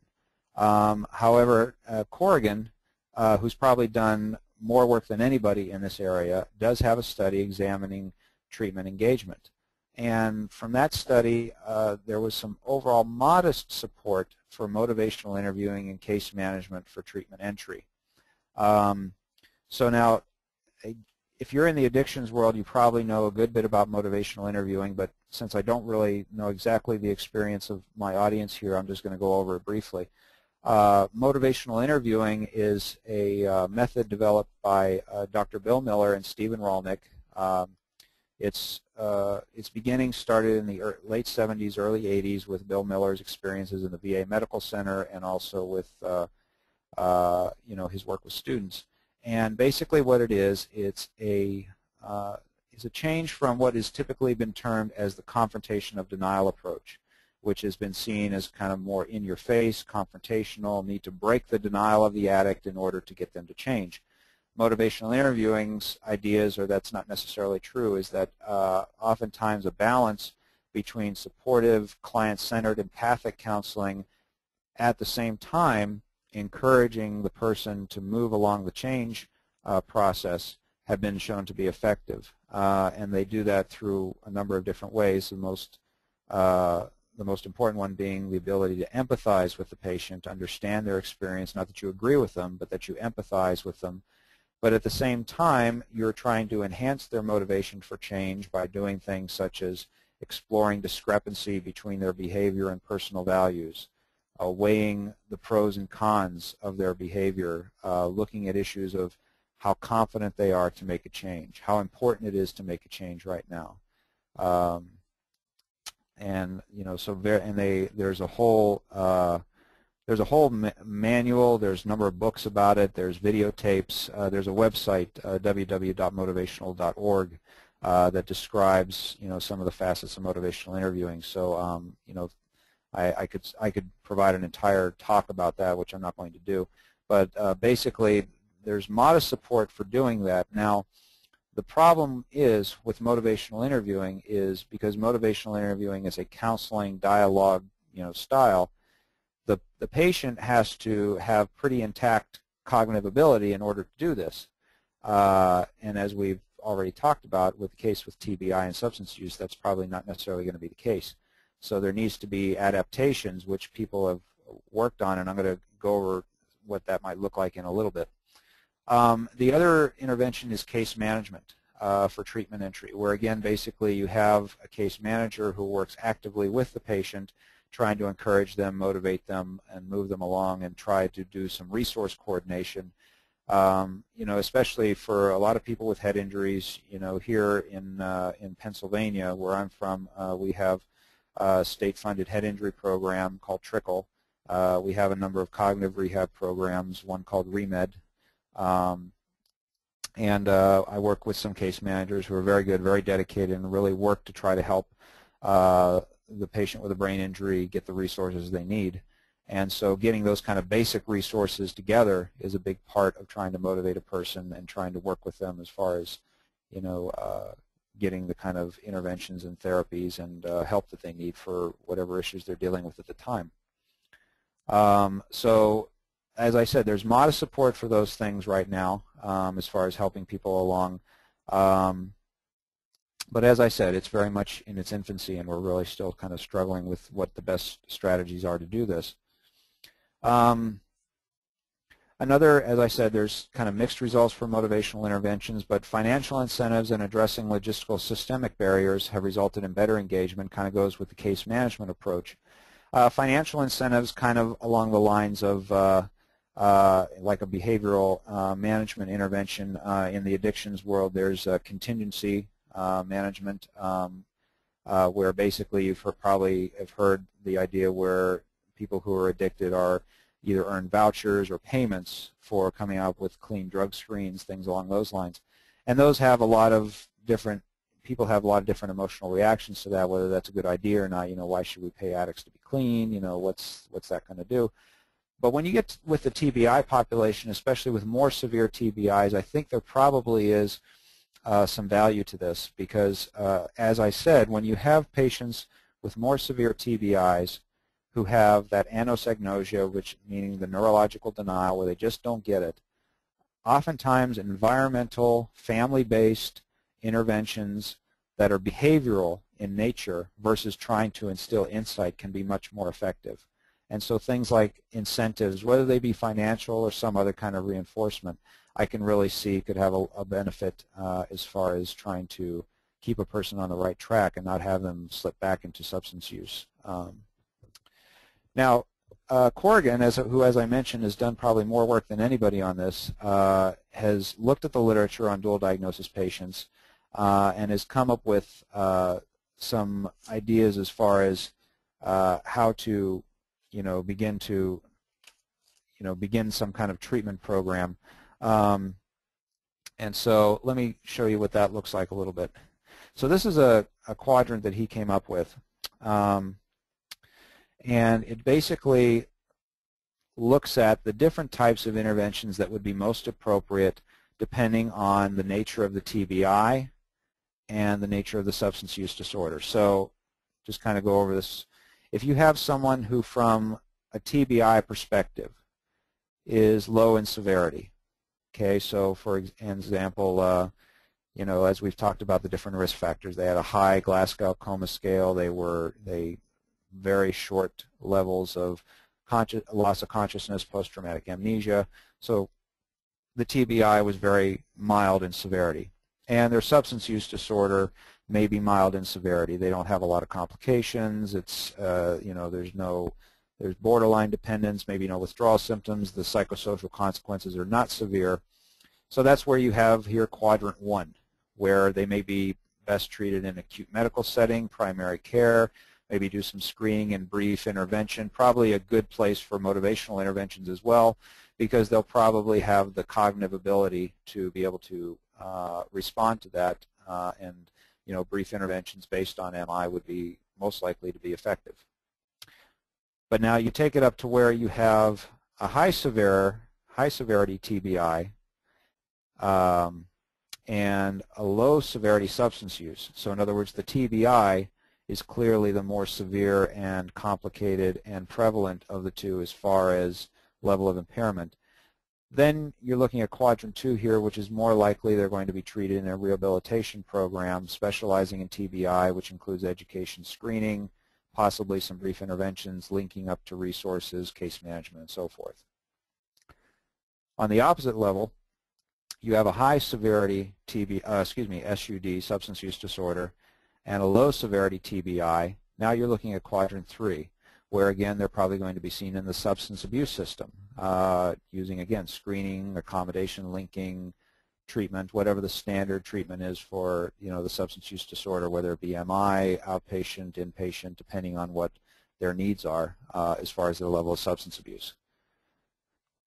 Um, however, uh, Corrigan, uh, who's probably done more work than anybody in this area, does have a study examining treatment engagement. And from that study, uh, there was some overall modest support for motivational interviewing and case management for treatment entry. Um, so now, if you're in the addictions world, you probably know a good bit about motivational interviewing, but since I don't really know exactly the experience of my audience here, I'm just going to go over it briefly. Uh, motivational interviewing is a uh, method developed by uh, Doctor Bill Miller and Stephen Rolnick. Um, it's, uh, its beginning started in the late seventies, early eighties with Bill Miller's experiences in the V A Medical Center and also with uh, uh, you know, his work with students. And basically what it is, it's a, uh, it's a change from what has typically been termed as the confrontation of denial approach, which has been seen as kind of more in-your-face, confrontational, need to break the denial of the addict in order to get them to change. Motivational interviewing's ideas, or that's not necessarily true, is that uh, oftentimes a balance between supportive, client-centered, empathic counseling at the same time encouraging the person to move along the change uh, process have been shown to be effective, uh, and they do that through a number of different ways. The most, uh, the most important one being the ability to empathize with the patient, understand their experience, not that you agree with them, but that you empathize with them. But at the same time, you're trying to enhance their motivation for change by doing things such as exploring discrepancy between their behavior and personal values, Uh, weighing the pros and cons of their behavior, uh, looking at issues of how confident they are to make a change, how important it is to make a change right now, um, and you know, so very, and they there's a whole uh, there's a whole ma manual. There's a number of books about it. There's videotapes. Uh, there's a website, uh, w w w dot motivational dot org, uh, that describes you know some of the facets of motivational interviewing. So um, you know. I, I could I could provide an entire talk about that, which I'm not going to do. But uh, basically, there's modest support for doing that. Now, the problem is with motivational interviewing is because motivational interviewing is a counseling dialogue, you know, style, the, the patient has to have pretty intact cognitive ability in order to do this. Uh, and as we've already talked about with the case with T B I and substance use, that's probably not necessarily going to be the case. So there needs to be adaptations, which people have worked on, and I'm going to go over what that might look like in a little bit. Um, the other intervention is case management uh, for treatment entry, where again basically you have a case manager who works actively with the patient, trying to encourage them, motivate them, and move them along, and try to do some resource coordination. Um, you know, especially for a lot of people with head injuries, you know, here in, uh, in Pennsylvania, where I'm from, uh, we have a state-funded head injury program called Trickle. Uh, we have a number of cognitive rehab programs, one called REMED. Um, and uh, I work with some case managers who are very good, very dedicated, and really work to try to help uh, the patient with a brain injury get the resources they need. And so getting those kind of basic resources together is a big part of trying to motivate a person and trying to work with them as far as, you know, uh, getting the kind of interventions and therapies and uh, help that they need for whatever issues they're dealing with at the time. Um, so as I said, there's modest support for those things right now um, as far as helping people along. Um, but as I said, it's very much in its infancy, and we're really still kind of struggling with what the best strategies are to do this. Um, another, as I said, there's kind of mixed results for motivational interventions, but financial incentives and addressing logistical systemic barriers have resulted in better engagement. Kind of goes with the case management approach. Uh, financial incentives kind of along the lines of uh, uh, like a behavioral uh, management intervention uh, in the addictions world. There's uh, contingency uh, management um, uh, where basically you've heard, probably have heard the idea where people who are addicted are either earn vouchers or payments for coming up with clean drug screens, things along those lines. And those have a lot of different, people have a lot of different emotional reactions to that, whether that's a good idea or not. You know, why should we pay addicts to be clean? You know, what's, what's that going to do? But when you get with the T B I population, especially with more severe T B Is, I think there probably is uh, some value to this because, uh, as I said, when you have patients with more severe T B Is, who have that anosognosia, which meaning the neurological denial where they just don't get it, oftentimes environmental, family-based interventions that are behavioral in nature versus trying to instill insight can be much more effective. And so things like incentives, whether they be financial or some other kind of reinforcement, I can really see could have a, a benefit uh, as far as trying to keep a person on the right track and not have them slip back into substance use. Um, Now, uh, Corrigan, as, who as I mentioned has done probably more work than anybody on this, uh, has looked at the literature on dual diagnosis patients uh, and has come up with uh, some ideas as far as uh, how to, you know, begin to, you know, begin some kind of treatment program. Um, and so let me show you what that looks like a little bit. So this is a, a quadrant that he came up with. Um, And it basically looks at the different types of interventions that would be most appropriate depending on the nature of the T B I and the nature of the substance use disorder. So just kind of go over this. If you have someone who, from a T B I perspective, is low in severity, okay, so for example, uh, you know, as we've talked about the different risk factors, they had a high Glasgow Coma Scale, they were, they very short levels of conscious, loss of consciousness, post-traumatic amnesia. So the T B I was very mild in severity. And their substance use disorder may be mild in severity. They don't have a lot of complications. It's, uh, you know, there's no, there's borderline dependence, maybe no withdrawal symptoms. The psychosocial consequences are not severe. So that's where you have here quadrant one, where they may be best treated in acute medical setting, primary care, maybe do some screening and brief intervention, probably a good place for motivational interventions as well, because they'll probably have the cognitive ability to be able to uh, respond to that, uh, and, you know, brief interventions based on M I would be most likely to be effective. But now you take it up to where you have a high severe, high severity T B I um, and a low severity substance use. So in other words, the T B I is clearly the more severe and complicated and prevalent of the two as far as level of impairment. Then you're looking at quadrant two here, which is more likely they're going to be treated in a rehabilitation program specializing in T B I, which includes education, screening, possibly some brief interventions, linking up to resources, case management, and so forth. On the opposite level, you have a high severity T B I, uh, excuse me, S U D, substance use disorder, and a low severity T B I. Now you're looking at quadrant three, where again they're probably going to be seen in the substance abuse system, uh, using again screening, accommodation, linking, treatment, whatever the standard treatment is for you know the substance use disorder, whether it be M I, outpatient, inpatient, depending on what their needs are uh, as far as their level of substance abuse.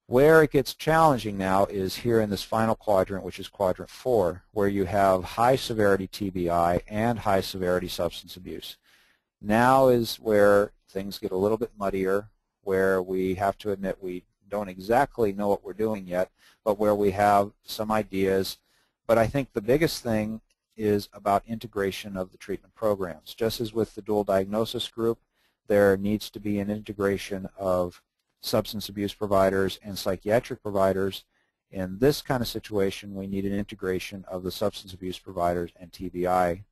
Where it gets challenging now is here in this final quadrant, which is quadrant four, where you have high severity T B I and high severity substance abuse. Now is where things get a little bit muddier, where we have to admit we don't exactly know what we're doing yet, but where we have some ideas. But I think the biggest thing is about integration of the treatment programs. Just as with the dual diagnosis group, there needs to be an integration of substance abuse providers and psychiatric providers. In this kind of situation, we need an integration of the substance abuse providers and T B I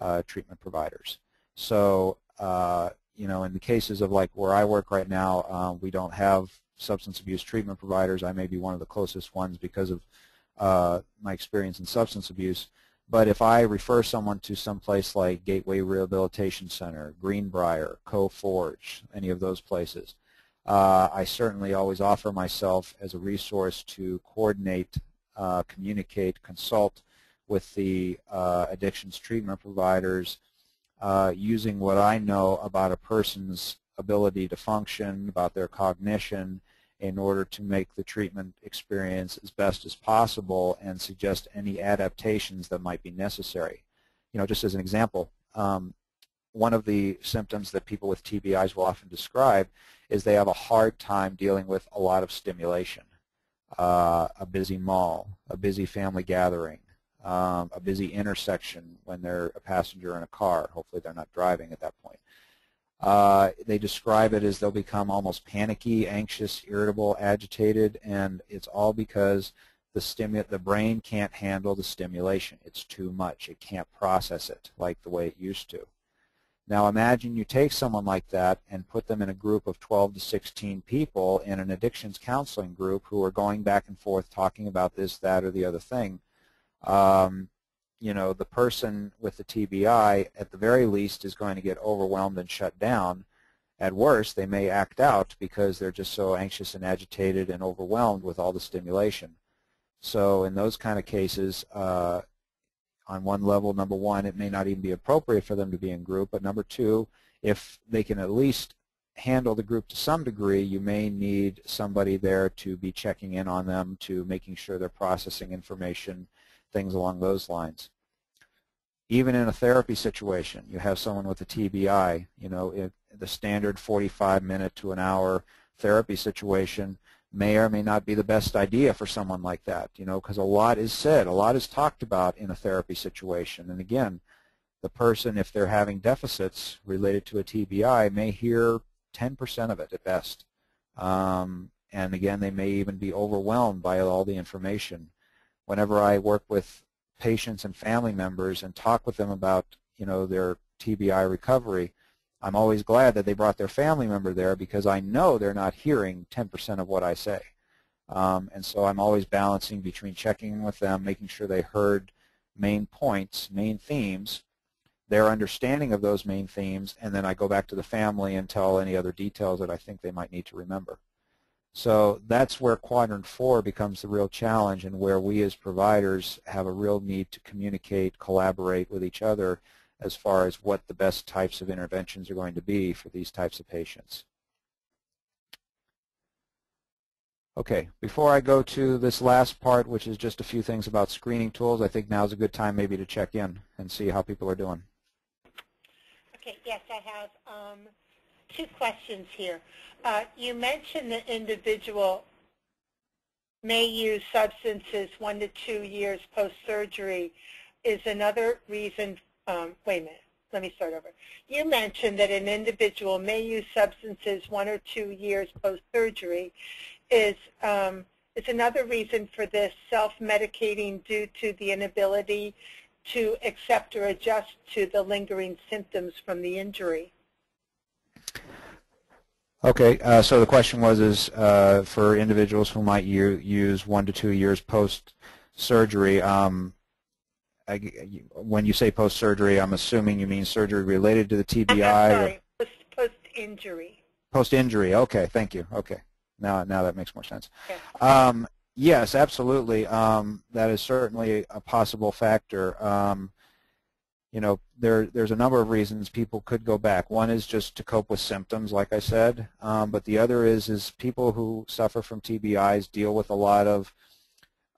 uh, treatment providers. So, uh, you know, in the cases of like where I work right now, uh, we don't have substance abuse treatment providers. I may be one of the closest ones because of uh, my experience in substance abuse. But if I refer someone to some place like Gateway Rehabilitation Center, Greenbrier, Co-Forge, any of those places, uh, I certainly always offer myself as a resource to coordinate, uh, communicate, consult with the uh, addictions treatment providers, Uh, using what I know about a person's ability to function, about their cognition, in order to make the treatment experience as best as possible and suggest any adaptations that might be necessary. You know, just as an example, um, one of the symptoms that people with T B Is will often describe is they have a hard time dealing with a lot of stimulation. Uh, a busy mall, a busy family gathering, Um, a busy intersection when they're a passenger in a car. Hopefully they're not driving at that point. Uh, they describe it as they'll become almost panicky, anxious, irritable, agitated, and it's all because the stimu the brain can't handle the stimulation. It's too much. It can't process it like the way it used to. Now imagine you take someone like that and put them in a group of twelve to sixteen people in an addictions counseling group who are going back and forth talking about this, that, or the other thing. Um, you know, the person with the T B I at the very least is going to get overwhelmed and shut down. At worst, they may act out because they're just so anxious and agitated and overwhelmed with all the stimulation. So in those kind of cases, uh, on one level, number one, it may not even be appropriate for them to be in group, but number two, if they can at least handle the group to some degree, you may need somebody there to be checking in on them, to making sure they're processing information, things along those lines. Even in a therapy situation, you have someone with a T B I, you know, if the standard forty-five minute to an hour therapy situation may or may not be the best idea for someone like that, you know, because a lot is said, a lot is talked about in a therapy situation. And again, the person, if they're having deficits related to a T B I, may hear ten percent of it at best. Um, and again, they may even be overwhelmed by all the information. Whenever I work with patients and family members and talk with them about, you know, their T B I recovery, I'm always glad that they brought their family member there because I know they're not hearing ten percent of what I say. Um, and so I'm always balancing between checking with them, making sure they heard main points, main themes, their understanding of those main themes, and then I go back to the family and tell any other details that I think they might need to remember. So that's where quadrant four becomes the real challenge and where we as providers have a real need to communicate, collaborate with each other as far as what the best types of interventions are going to be for these types of patients. Okay, before I go to this last part, which is just a few things about screening tools, I think now's a good time maybe to check in and see how people are doing. Okay, yes, I have um, two questions here. Uh, you mentioned the individual may use substances one to two years post-surgery is another reason. Um, wait a minute. Let me start over. You mentioned that an individual may use substances one or two years post-surgery is um, is another reason for this self-medicating due to the inability to accept or adjust to the lingering symptoms from the injury. Okay, uh, so the question was is uh, for individuals who might use one to two years post-surgery, um, I, when you say post-surgery, I'm assuming you mean surgery related to the T B I? I'm sorry, post-injury. Post-injury, okay, thank you, okay. Now, now that makes more sense. Okay. Um, yes, absolutely. Um, that is certainly a possible factor. Um, you know, there, there's a number of reasons people could go back. One is just to cope with symptoms, like I said, um, but the other is, is people who suffer from T B Is deal with a lot of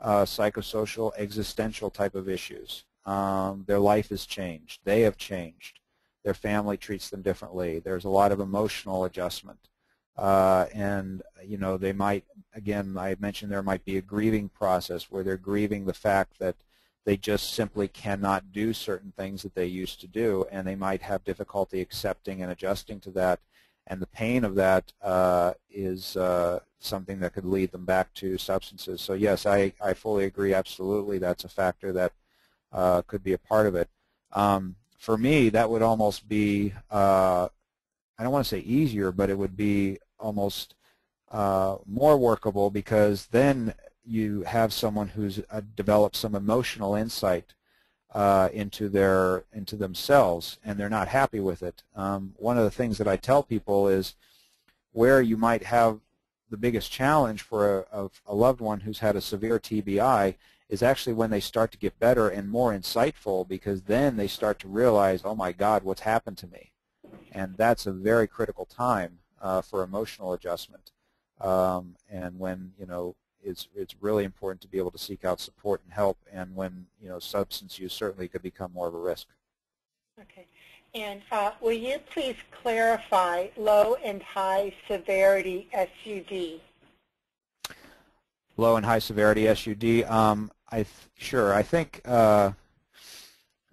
uh, psychosocial, existential type of issues. Um, their life has changed. They have changed. Their family treats them differently. There's a lot of emotional adjustment. Uh, and, you know, they might, again, I mentioned there might be a grieving process where they're grieving the fact that they just simply cannot do certain things that they used to do, and they might have difficulty accepting and adjusting to that. And the pain of that uh, is uh, something that could lead them back to substances. So, yes, I, I fully agree. Absolutely, that's a factor that uh, could be a part of it. Um, for me, that would almost be, uh, I don't want to say easier, but it would be almost uh, more workable, because then you have someone who's uh, developed some emotional insight uh, into their into themselves, and they're not happy with it. Um, one of the things that I tell people is where you might have the biggest challenge for a, a loved one who's had a severe T B I is actually when they start to get better and more insightful, because then they start to realize, oh my God, what's happened to me? And that's a very critical time uh, for emotional adjustment, um, and when you know it's it's really important to be able to seek out support and help, and when you know substance use certainly could become more of a risk. Okay, and uh, will you please clarify low and high severity S U D? Low and high severity S U D. Um, I th sure. I think. Uh,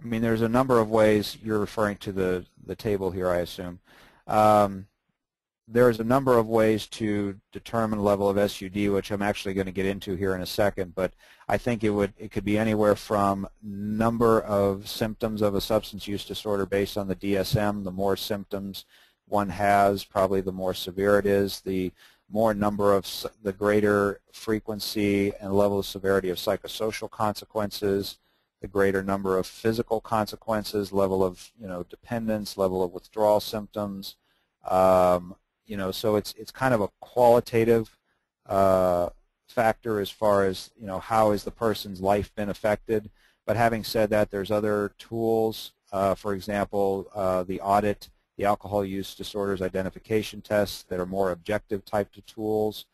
I mean, there's a number of ways. You're referring to the, the table here, I assume. Um, there's a number of ways to determine level of S U D, which I'm actually going to get into here in a second, but I think it would it could be anywhere from number of symptoms of a substance use disorder based on the D S M. The more symptoms one has, probably the more severe it is. The more number of, the greater frequency and level of severity of psychosocial consequences, the greater number of physical consequences, level of you know dependence, level of withdrawal symptoms, um, you know. So it's it's kind of a qualitative uh, factor as far as you know how is the person's life been affected. But having said that, there's other tools. Uh, for example, uh, the AUDIT, the Alcohol Use Disorders Identification Tests, that are more objective type of tools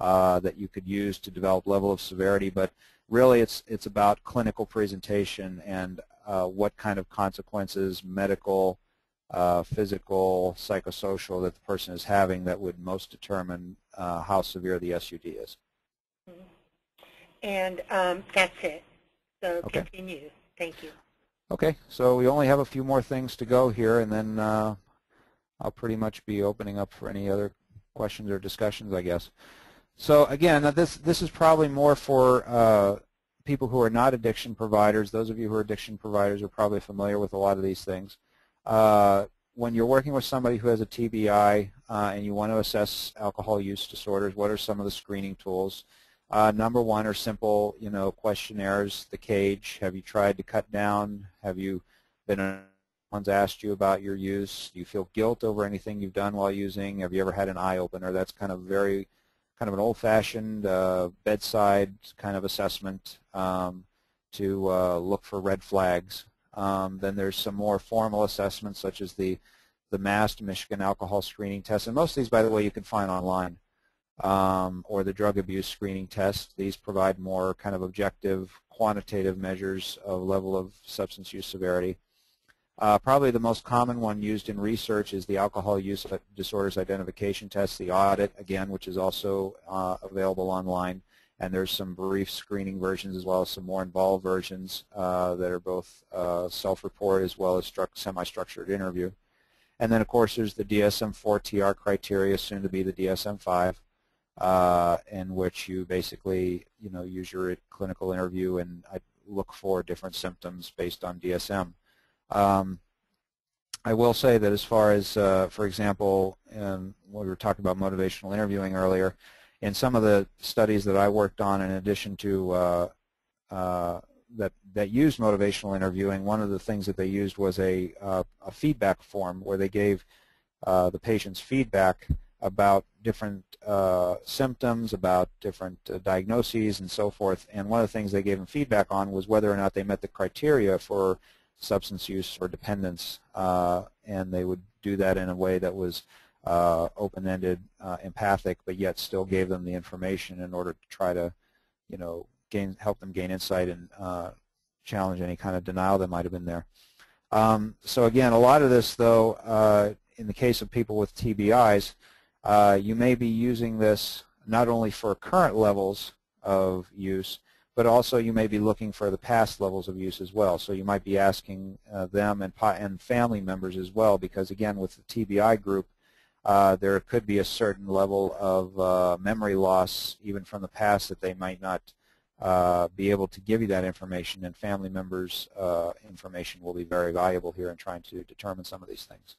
uh, that you could use to develop level of severity, but really, it's it's about clinical presentation and uh, what kind of consequences, medical, uh, physical, psychosocial, that the person is having that would most determine uh, how severe the S U D is. And um, that's it. So okay. Continue. Thank you. Okay. So we only have a few more things to go here, and then uh, I'll pretty much be opening up for any other questions or discussions, I guess. So again, this this is probably more for uh, people who are not addiction providers. Those of you who are addiction providers are probably familiar with a lot of these things. Uh, when you're working with somebody who has a T B I uh, and you want to assess alcohol use disorders, what are some of the screening tools? Uh, number one are simple, you know, questionnaires. The CAGE. Have you tried to cut down? Have you been? Someone's asked you about your use. Do you feel guilt over anything you've done while using? Have you ever had an eye opener? That's kind of very kind of an old-fashioned uh, bedside kind of assessment um, to uh, look for red flags. Um, then there's some more formal assessments, such as the, the MAST, Michigan Alcohol Screening Test. And most of these, by the way, you can find online, um, or the Drug Abuse Screening Test. These provide more kind of objective, quantitative measures of level of substance use severity. Uh, probably the most common one used in research is the Alcohol Use Disorders Identification Test, the AUDIT, again, which is also uh, available online. and there's some brief screening versions as well as some more involved versions uh, that are both uh, self-report as well as semi-structured interview. And then, of course, there's the D S M four T R criteria, soon to be the D S M five, uh, in which you basically, you know, use your clinical interview and I look for different symptoms based on D S M. Um, I will say that as far as, uh, for example, um, when we were talking about motivational interviewing earlier, in some of the studies that I worked on, in addition to uh, uh, that that used motivational interviewing, one of the things that they used was a, uh, a feedback form where they gave uh, the patients feedback about different uh, symptoms, about different uh, diagnoses, and so forth. And one of the things they gave them feedback on was whether or not they met the criteria for substance use or dependence, uh, and they would do that in a way that was uh, open-ended, uh, empathic, but yet still gave them the information in order to try to, you know, gain, help them gain insight and uh, challenge any kind of denial that might have been there. Um, so again, a lot of this, though, uh, in the case of people with T B Is, uh, you may be using this not only for current levels of use, but also you may be looking for the past levels of use as well. So you might be asking uh, them and, and family members as well, because again, with the T B I group, uh, there could be a certain level of uh, memory loss even from the past that they might not uh, be able to give you that information, and family members' uh, information will be very valuable here in trying to determine some of these things.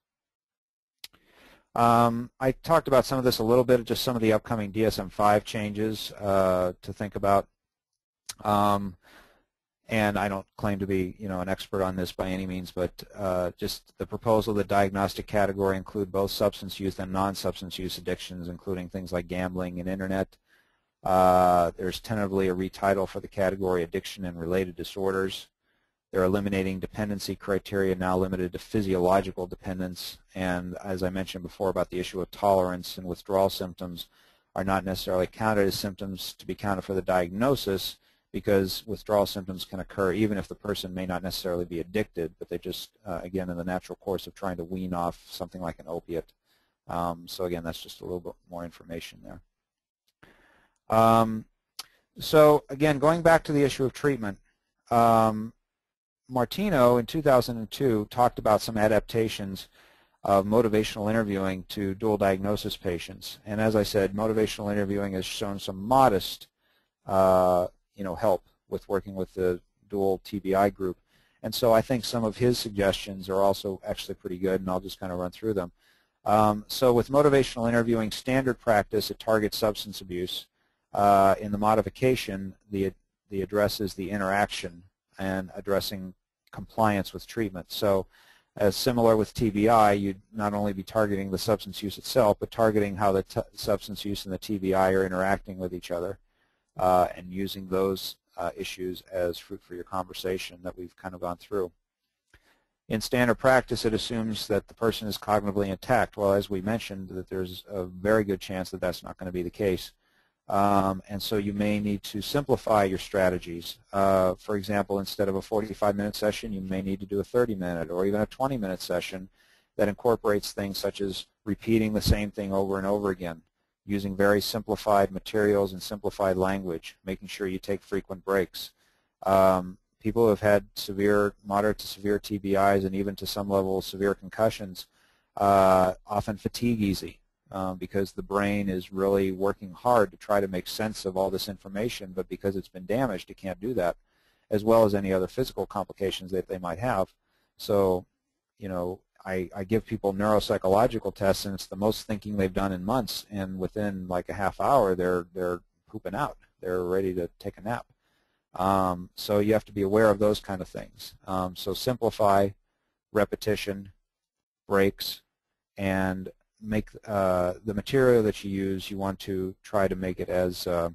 Um, I talked about some of this a little bit, just some of the upcoming D S M five changes uh, to think about. Um, and I don't claim to be, you know, an expert on this by any means, but uh, just the proposal that diagnostic category include both substance use and non-substance use addictions, including things like gambling and internet. Uh, there's tentatively a retitle for the category addiction and related disorders. They're eliminating dependency criteria, now limited to physiological dependence, and as I mentioned before about the issue of tolerance and withdrawal symptoms are not necessarily counted as symptoms to be counted for the diagnosis, because withdrawal symptoms can occur even if the person may not necessarily be addicted, but they just, uh, again, in the natural course of trying to wean off something like an opiate. Um, so again, that's just a little bit more information there. Um, so again, going back to the issue of treatment, um, Martino in two thousand two talked about some adaptations of motivational interviewing to dual diagnosis patients. And as I said, motivational interviewing has shown some modest uh, you know, help with working with the dual T B I group. And so I think some of his suggestions are also actually pretty good, and I'll just kind of run through them. Um, so with motivational interviewing standard practice, it targets substance abuse. Uh, in the modification, the, the address is the interaction and addressing compliance with treatment. So as similar with T B I, you'd not only be targeting the substance use itself, but targeting how the t substance use and the T B I are interacting with each other. Uh, and using those uh, issues as fruit for your conversation that we've kind of gone through. In standard practice, it assumes that the person is cognitively intact. Well, as we mentioned, that there's a very good chance that that's not going to be the case. Um, and so you may need to simplify your strategies. Uh, for example, instead of a forty-five minute session, you may need to do a thirty minute or even a twenty minute session that incorporates things such as repeating the same thing over and over again, using very simplified materials and simplified language, making sure you take frequent breaks. Um, people who have had severe, moderate to severe T B Is and even to some level severe concussions uh, often fatigue easy uh, because the brain is really working hard to try to make sense of all this information, but because it's been damaged, it can't do that, as well as any other physical complications that they might have. So, you know, I, I give people neuropsychological tests, and it's the most thinking they've done in months, and within like a half hour, they're, they're pooping out. They're ready to take a nap. Um, so you have to be aware of those kind of things. Um, so simplify, repetition, breaks, and make uh, the material that you use, you want to try to make it as uh,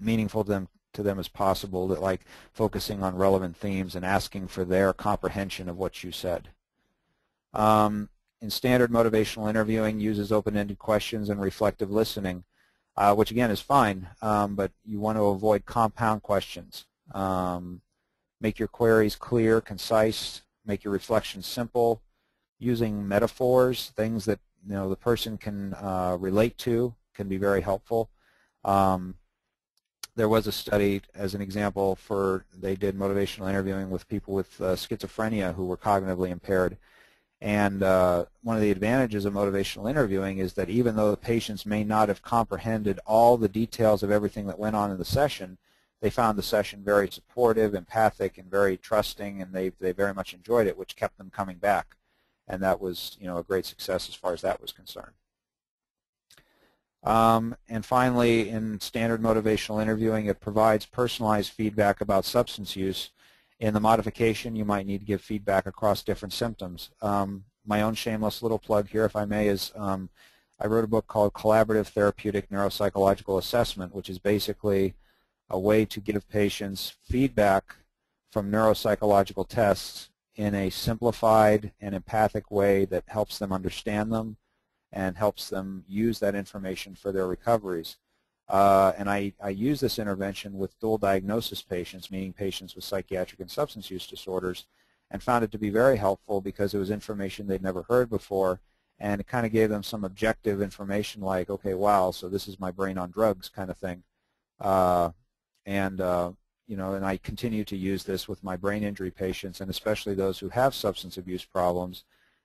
meaningful to them to them as possible, that like focusing on relevant themes and asking for their comprehension of what you said. Um, in standard motivational interviewing, uses open-ended questions and reflective listening, uh, which again is fine, um, but you want to avoid compound questions. Um, make your queries clear, concise, make your reflections simple, using metaphors, things that, you know, the person can uh, relate to, can be very helpful. Um, There was a study, as an example, for they did motivational interviewing with people with uh, schizophrenia who were cognitively impaired. And uh, one of the advantages of motivational interviewing is that even though the patients may not have comprehended all the details of everything that went on in the session, they found the session very supportive, empathic, and very trusting, and they, they very much enjoyed it, which kept them coming back. And that was, you know, a great success as far as that was concerned. Um, and finally, in standard motivational interviewing, it provides personalized feedback about substance use. In the modification, you might need to give feedback across different symptoms. Um, my own shameless little plug here, if I may, is um, I wrote a book called Collaborative Therapeutic Neuropsychological Assessment, which is basically a way to give patients feedback from neuropsychological tests in a simplified and empathic way that helps them understand them and helps them use that information for their recoveries. Uh, and I, I use this intervention with dual diagnosis patients, meaning patients with psychiatric and substance use disorders, and found it to be very helpful because it was information they'd never heard before, and it kind of gave them some objective information like, okay, wow, so this is my brain on drugs kind of thing. Uh, and, uh, you know, and I continue to use this with my brain injury patients, and especially those who have substance abuse problems.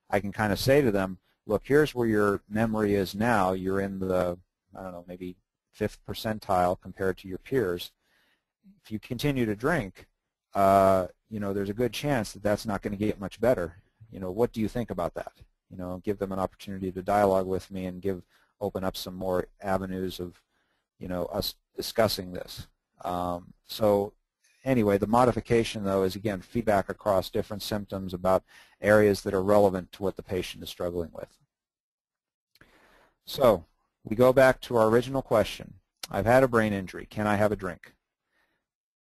I can kind of say to them, look, here's where your memory is now. You're in the, I don't know, maybe fifth percentile compared to your peers. If you continue to drink, uh, you know, there's a good chance that that's not going to get much better. You know, what do you think about that? You know, give them an opportunity to dialogue with me and give, open up some more avenues of, you know, us discussing this. Um, so anyway, the modification, though, is, again, feedback across different symptoms about areas that are relevant to what the patient is struggling with. So we go back to our original question. I've had a brain injury. Can I have a drink?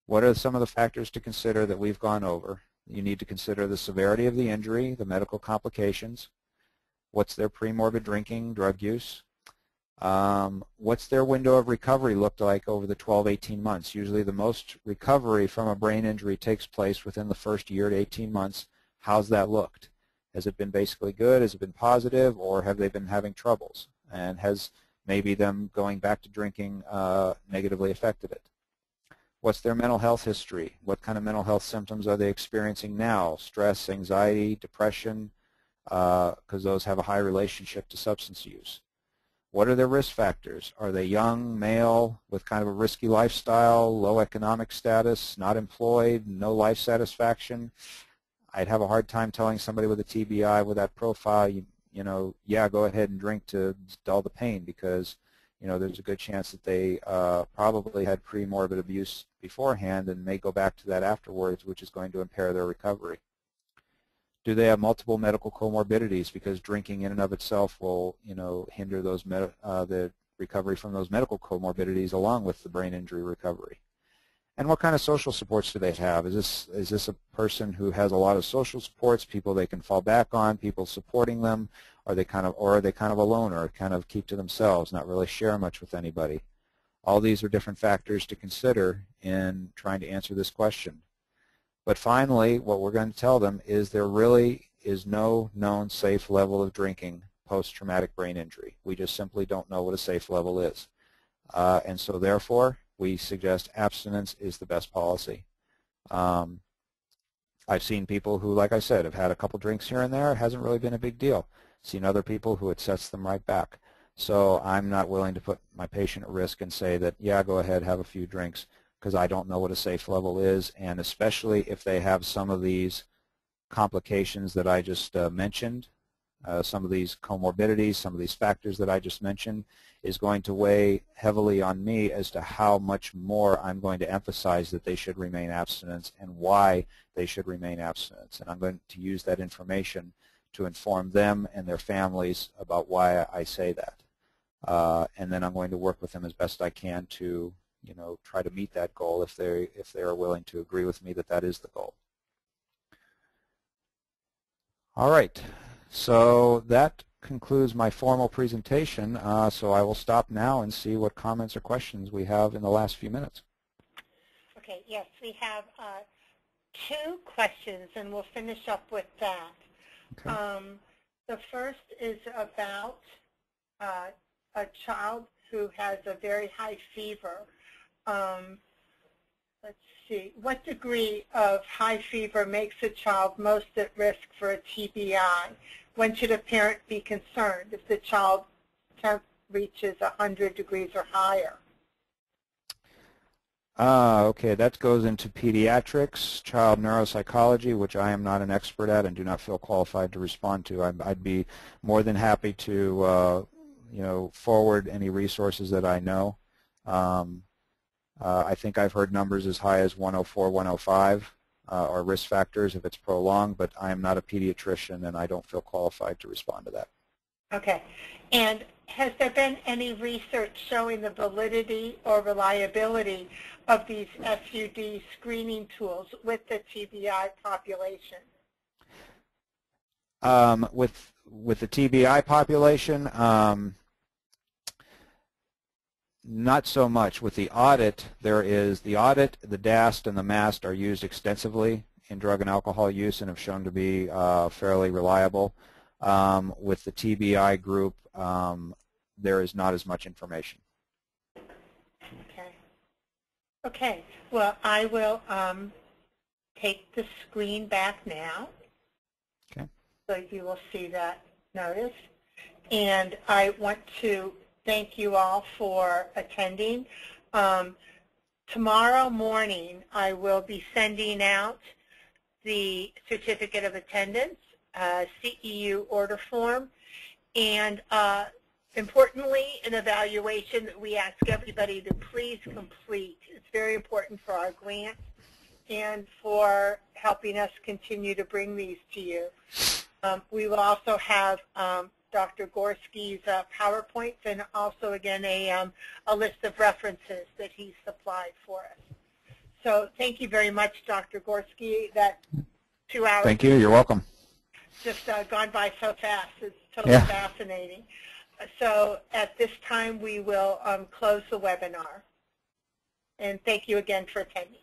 What are some of the factors to consider that we've gone over? You need to consider the severity of the injury, the medical complications, what's their pre-morbid drinking, drug use, Um, what's their window of recovery looked like over the twelve, eighteen months? Usually the most recovery from a brain injury takes place within the first year to eighteen months. How's that looked? Has it been basically good? Has it been positive? Or have they been having troubles? And has maybe them going back to drinking uh, negatively affected it? What's their mental health history? What kind of mental health symptoms are they experiencing now? Stress, anxiety, depression, because uh, those have a high relationship to substance use. What are their risk factors? Are they young, male, with kind of a risky lifestyle, low economic status, not employed, no life satisfaction? I'd have a hard time telling somebody with a T B I with that profile, you, you know, yeah, go ahead and drink to dull the pain, because, you know, there's a good chance that they uh, probably had pre-morbid abuse beforehand and may go back to that afterwards, which is going to impair their recovery. Do they have multiple medical comorbidities? Because drinking in and of itself will, you know, hinder those med uh, the recovery from those medical comorbidities along with the brain injury recovery. And what kind of social supports do they have? Is this is this a person who has a lot of social supports, people they can fall back on, people supporting them? Are they kind of, or are they kind of alone, or kind of keep to themselves, not really share much with anybody? All these are different factors to consider in trying to answer this question. But finally, what we're going to tell them is there really is no known safe level of drinking post-traumatic brain injury. We just simply don't know what a safe level is. Uh, and so therefore, we suggest abstinence is the best policy. Um, I've seen people who, like I said, have had a couple drinks here and there. It hasn't really been a big deal. I've seen other people who it sets them right back. So I'm not willing to put my patient at risk and say that, yeah, go ahead, have a few drinks, because I don't know what a safe level is, and especially if they have some of these complications that I just uh, mentioned, uh, some of these comorbidities, some of these factors that I just mentioned, is going to weigh heavily on me as to how much more I'm going to emphasize that they should remain abstinent and why they should remain abstinent. And I'm going to use that information to inform them and their families about why I say that. Uh, and then I'm going to work with them as best I can to, you know, try to meet that goal if they if they are willing to agree with me that that is the goal. All right, so that concludes my formal presentation. Uh, so I will stop now and see what comments or questions we have in the last few minutes. Okay. Yes, we have uh, two questions, and we'll finish up with that. Okay. Um, the first is about uh, a child who has a very high fever. um, let's see, what degree of high fever makes a child most at risk for a T B I? When should a parent be concerned if the child temp reaches one hundred degrees or higher? Ah, okay, that goes into pediatrics, child neuropsychology, which I am not an expert at and do not feel qualified to respond to. I'd, I'd be more than happy to, uh, you know, forward any resources that I know. Um, uh, I think I've heard numbers as high as one oh four, one oh five uh, or risk factors if it's prolonged, but I am not a pediatrician and I don't feel qualified to respond to that. Okay. And has there been any research showing the validity or reliability of these S U D screening tools with the T B I population? Um, with with the T B I population, um, not so much. With the audit, there is the audit, the DAST, and the MAST are used extensively in drug and alcohol use and have shown to be uh, fairly reliable. Um, with the T B I group, um, there is not as much information. Okay. Okay. Well, I will um, take the screen back now. Okay. So you will see that notice. And I want to thank you all for attending. Um, tomorrow morning, I will be sending out the certificate of attendance, Uh, C E U order form, and uh, importantly, an evaluation that we ask everybody to please complete. It's very important for our grant and for helping us continue to bring these to you. Um, we will also have um, Doctor Gorske's uh, PowerPoints and also, again, a, um, a list of references that he supplied for us. So thank you very much, Doctor Gorske. That two hours. Thank you. You're welcome. Just uh, gone by so fast. It's totally yeah. fascinating. So at this time, we will um, close the webinar. And thank you again for attending.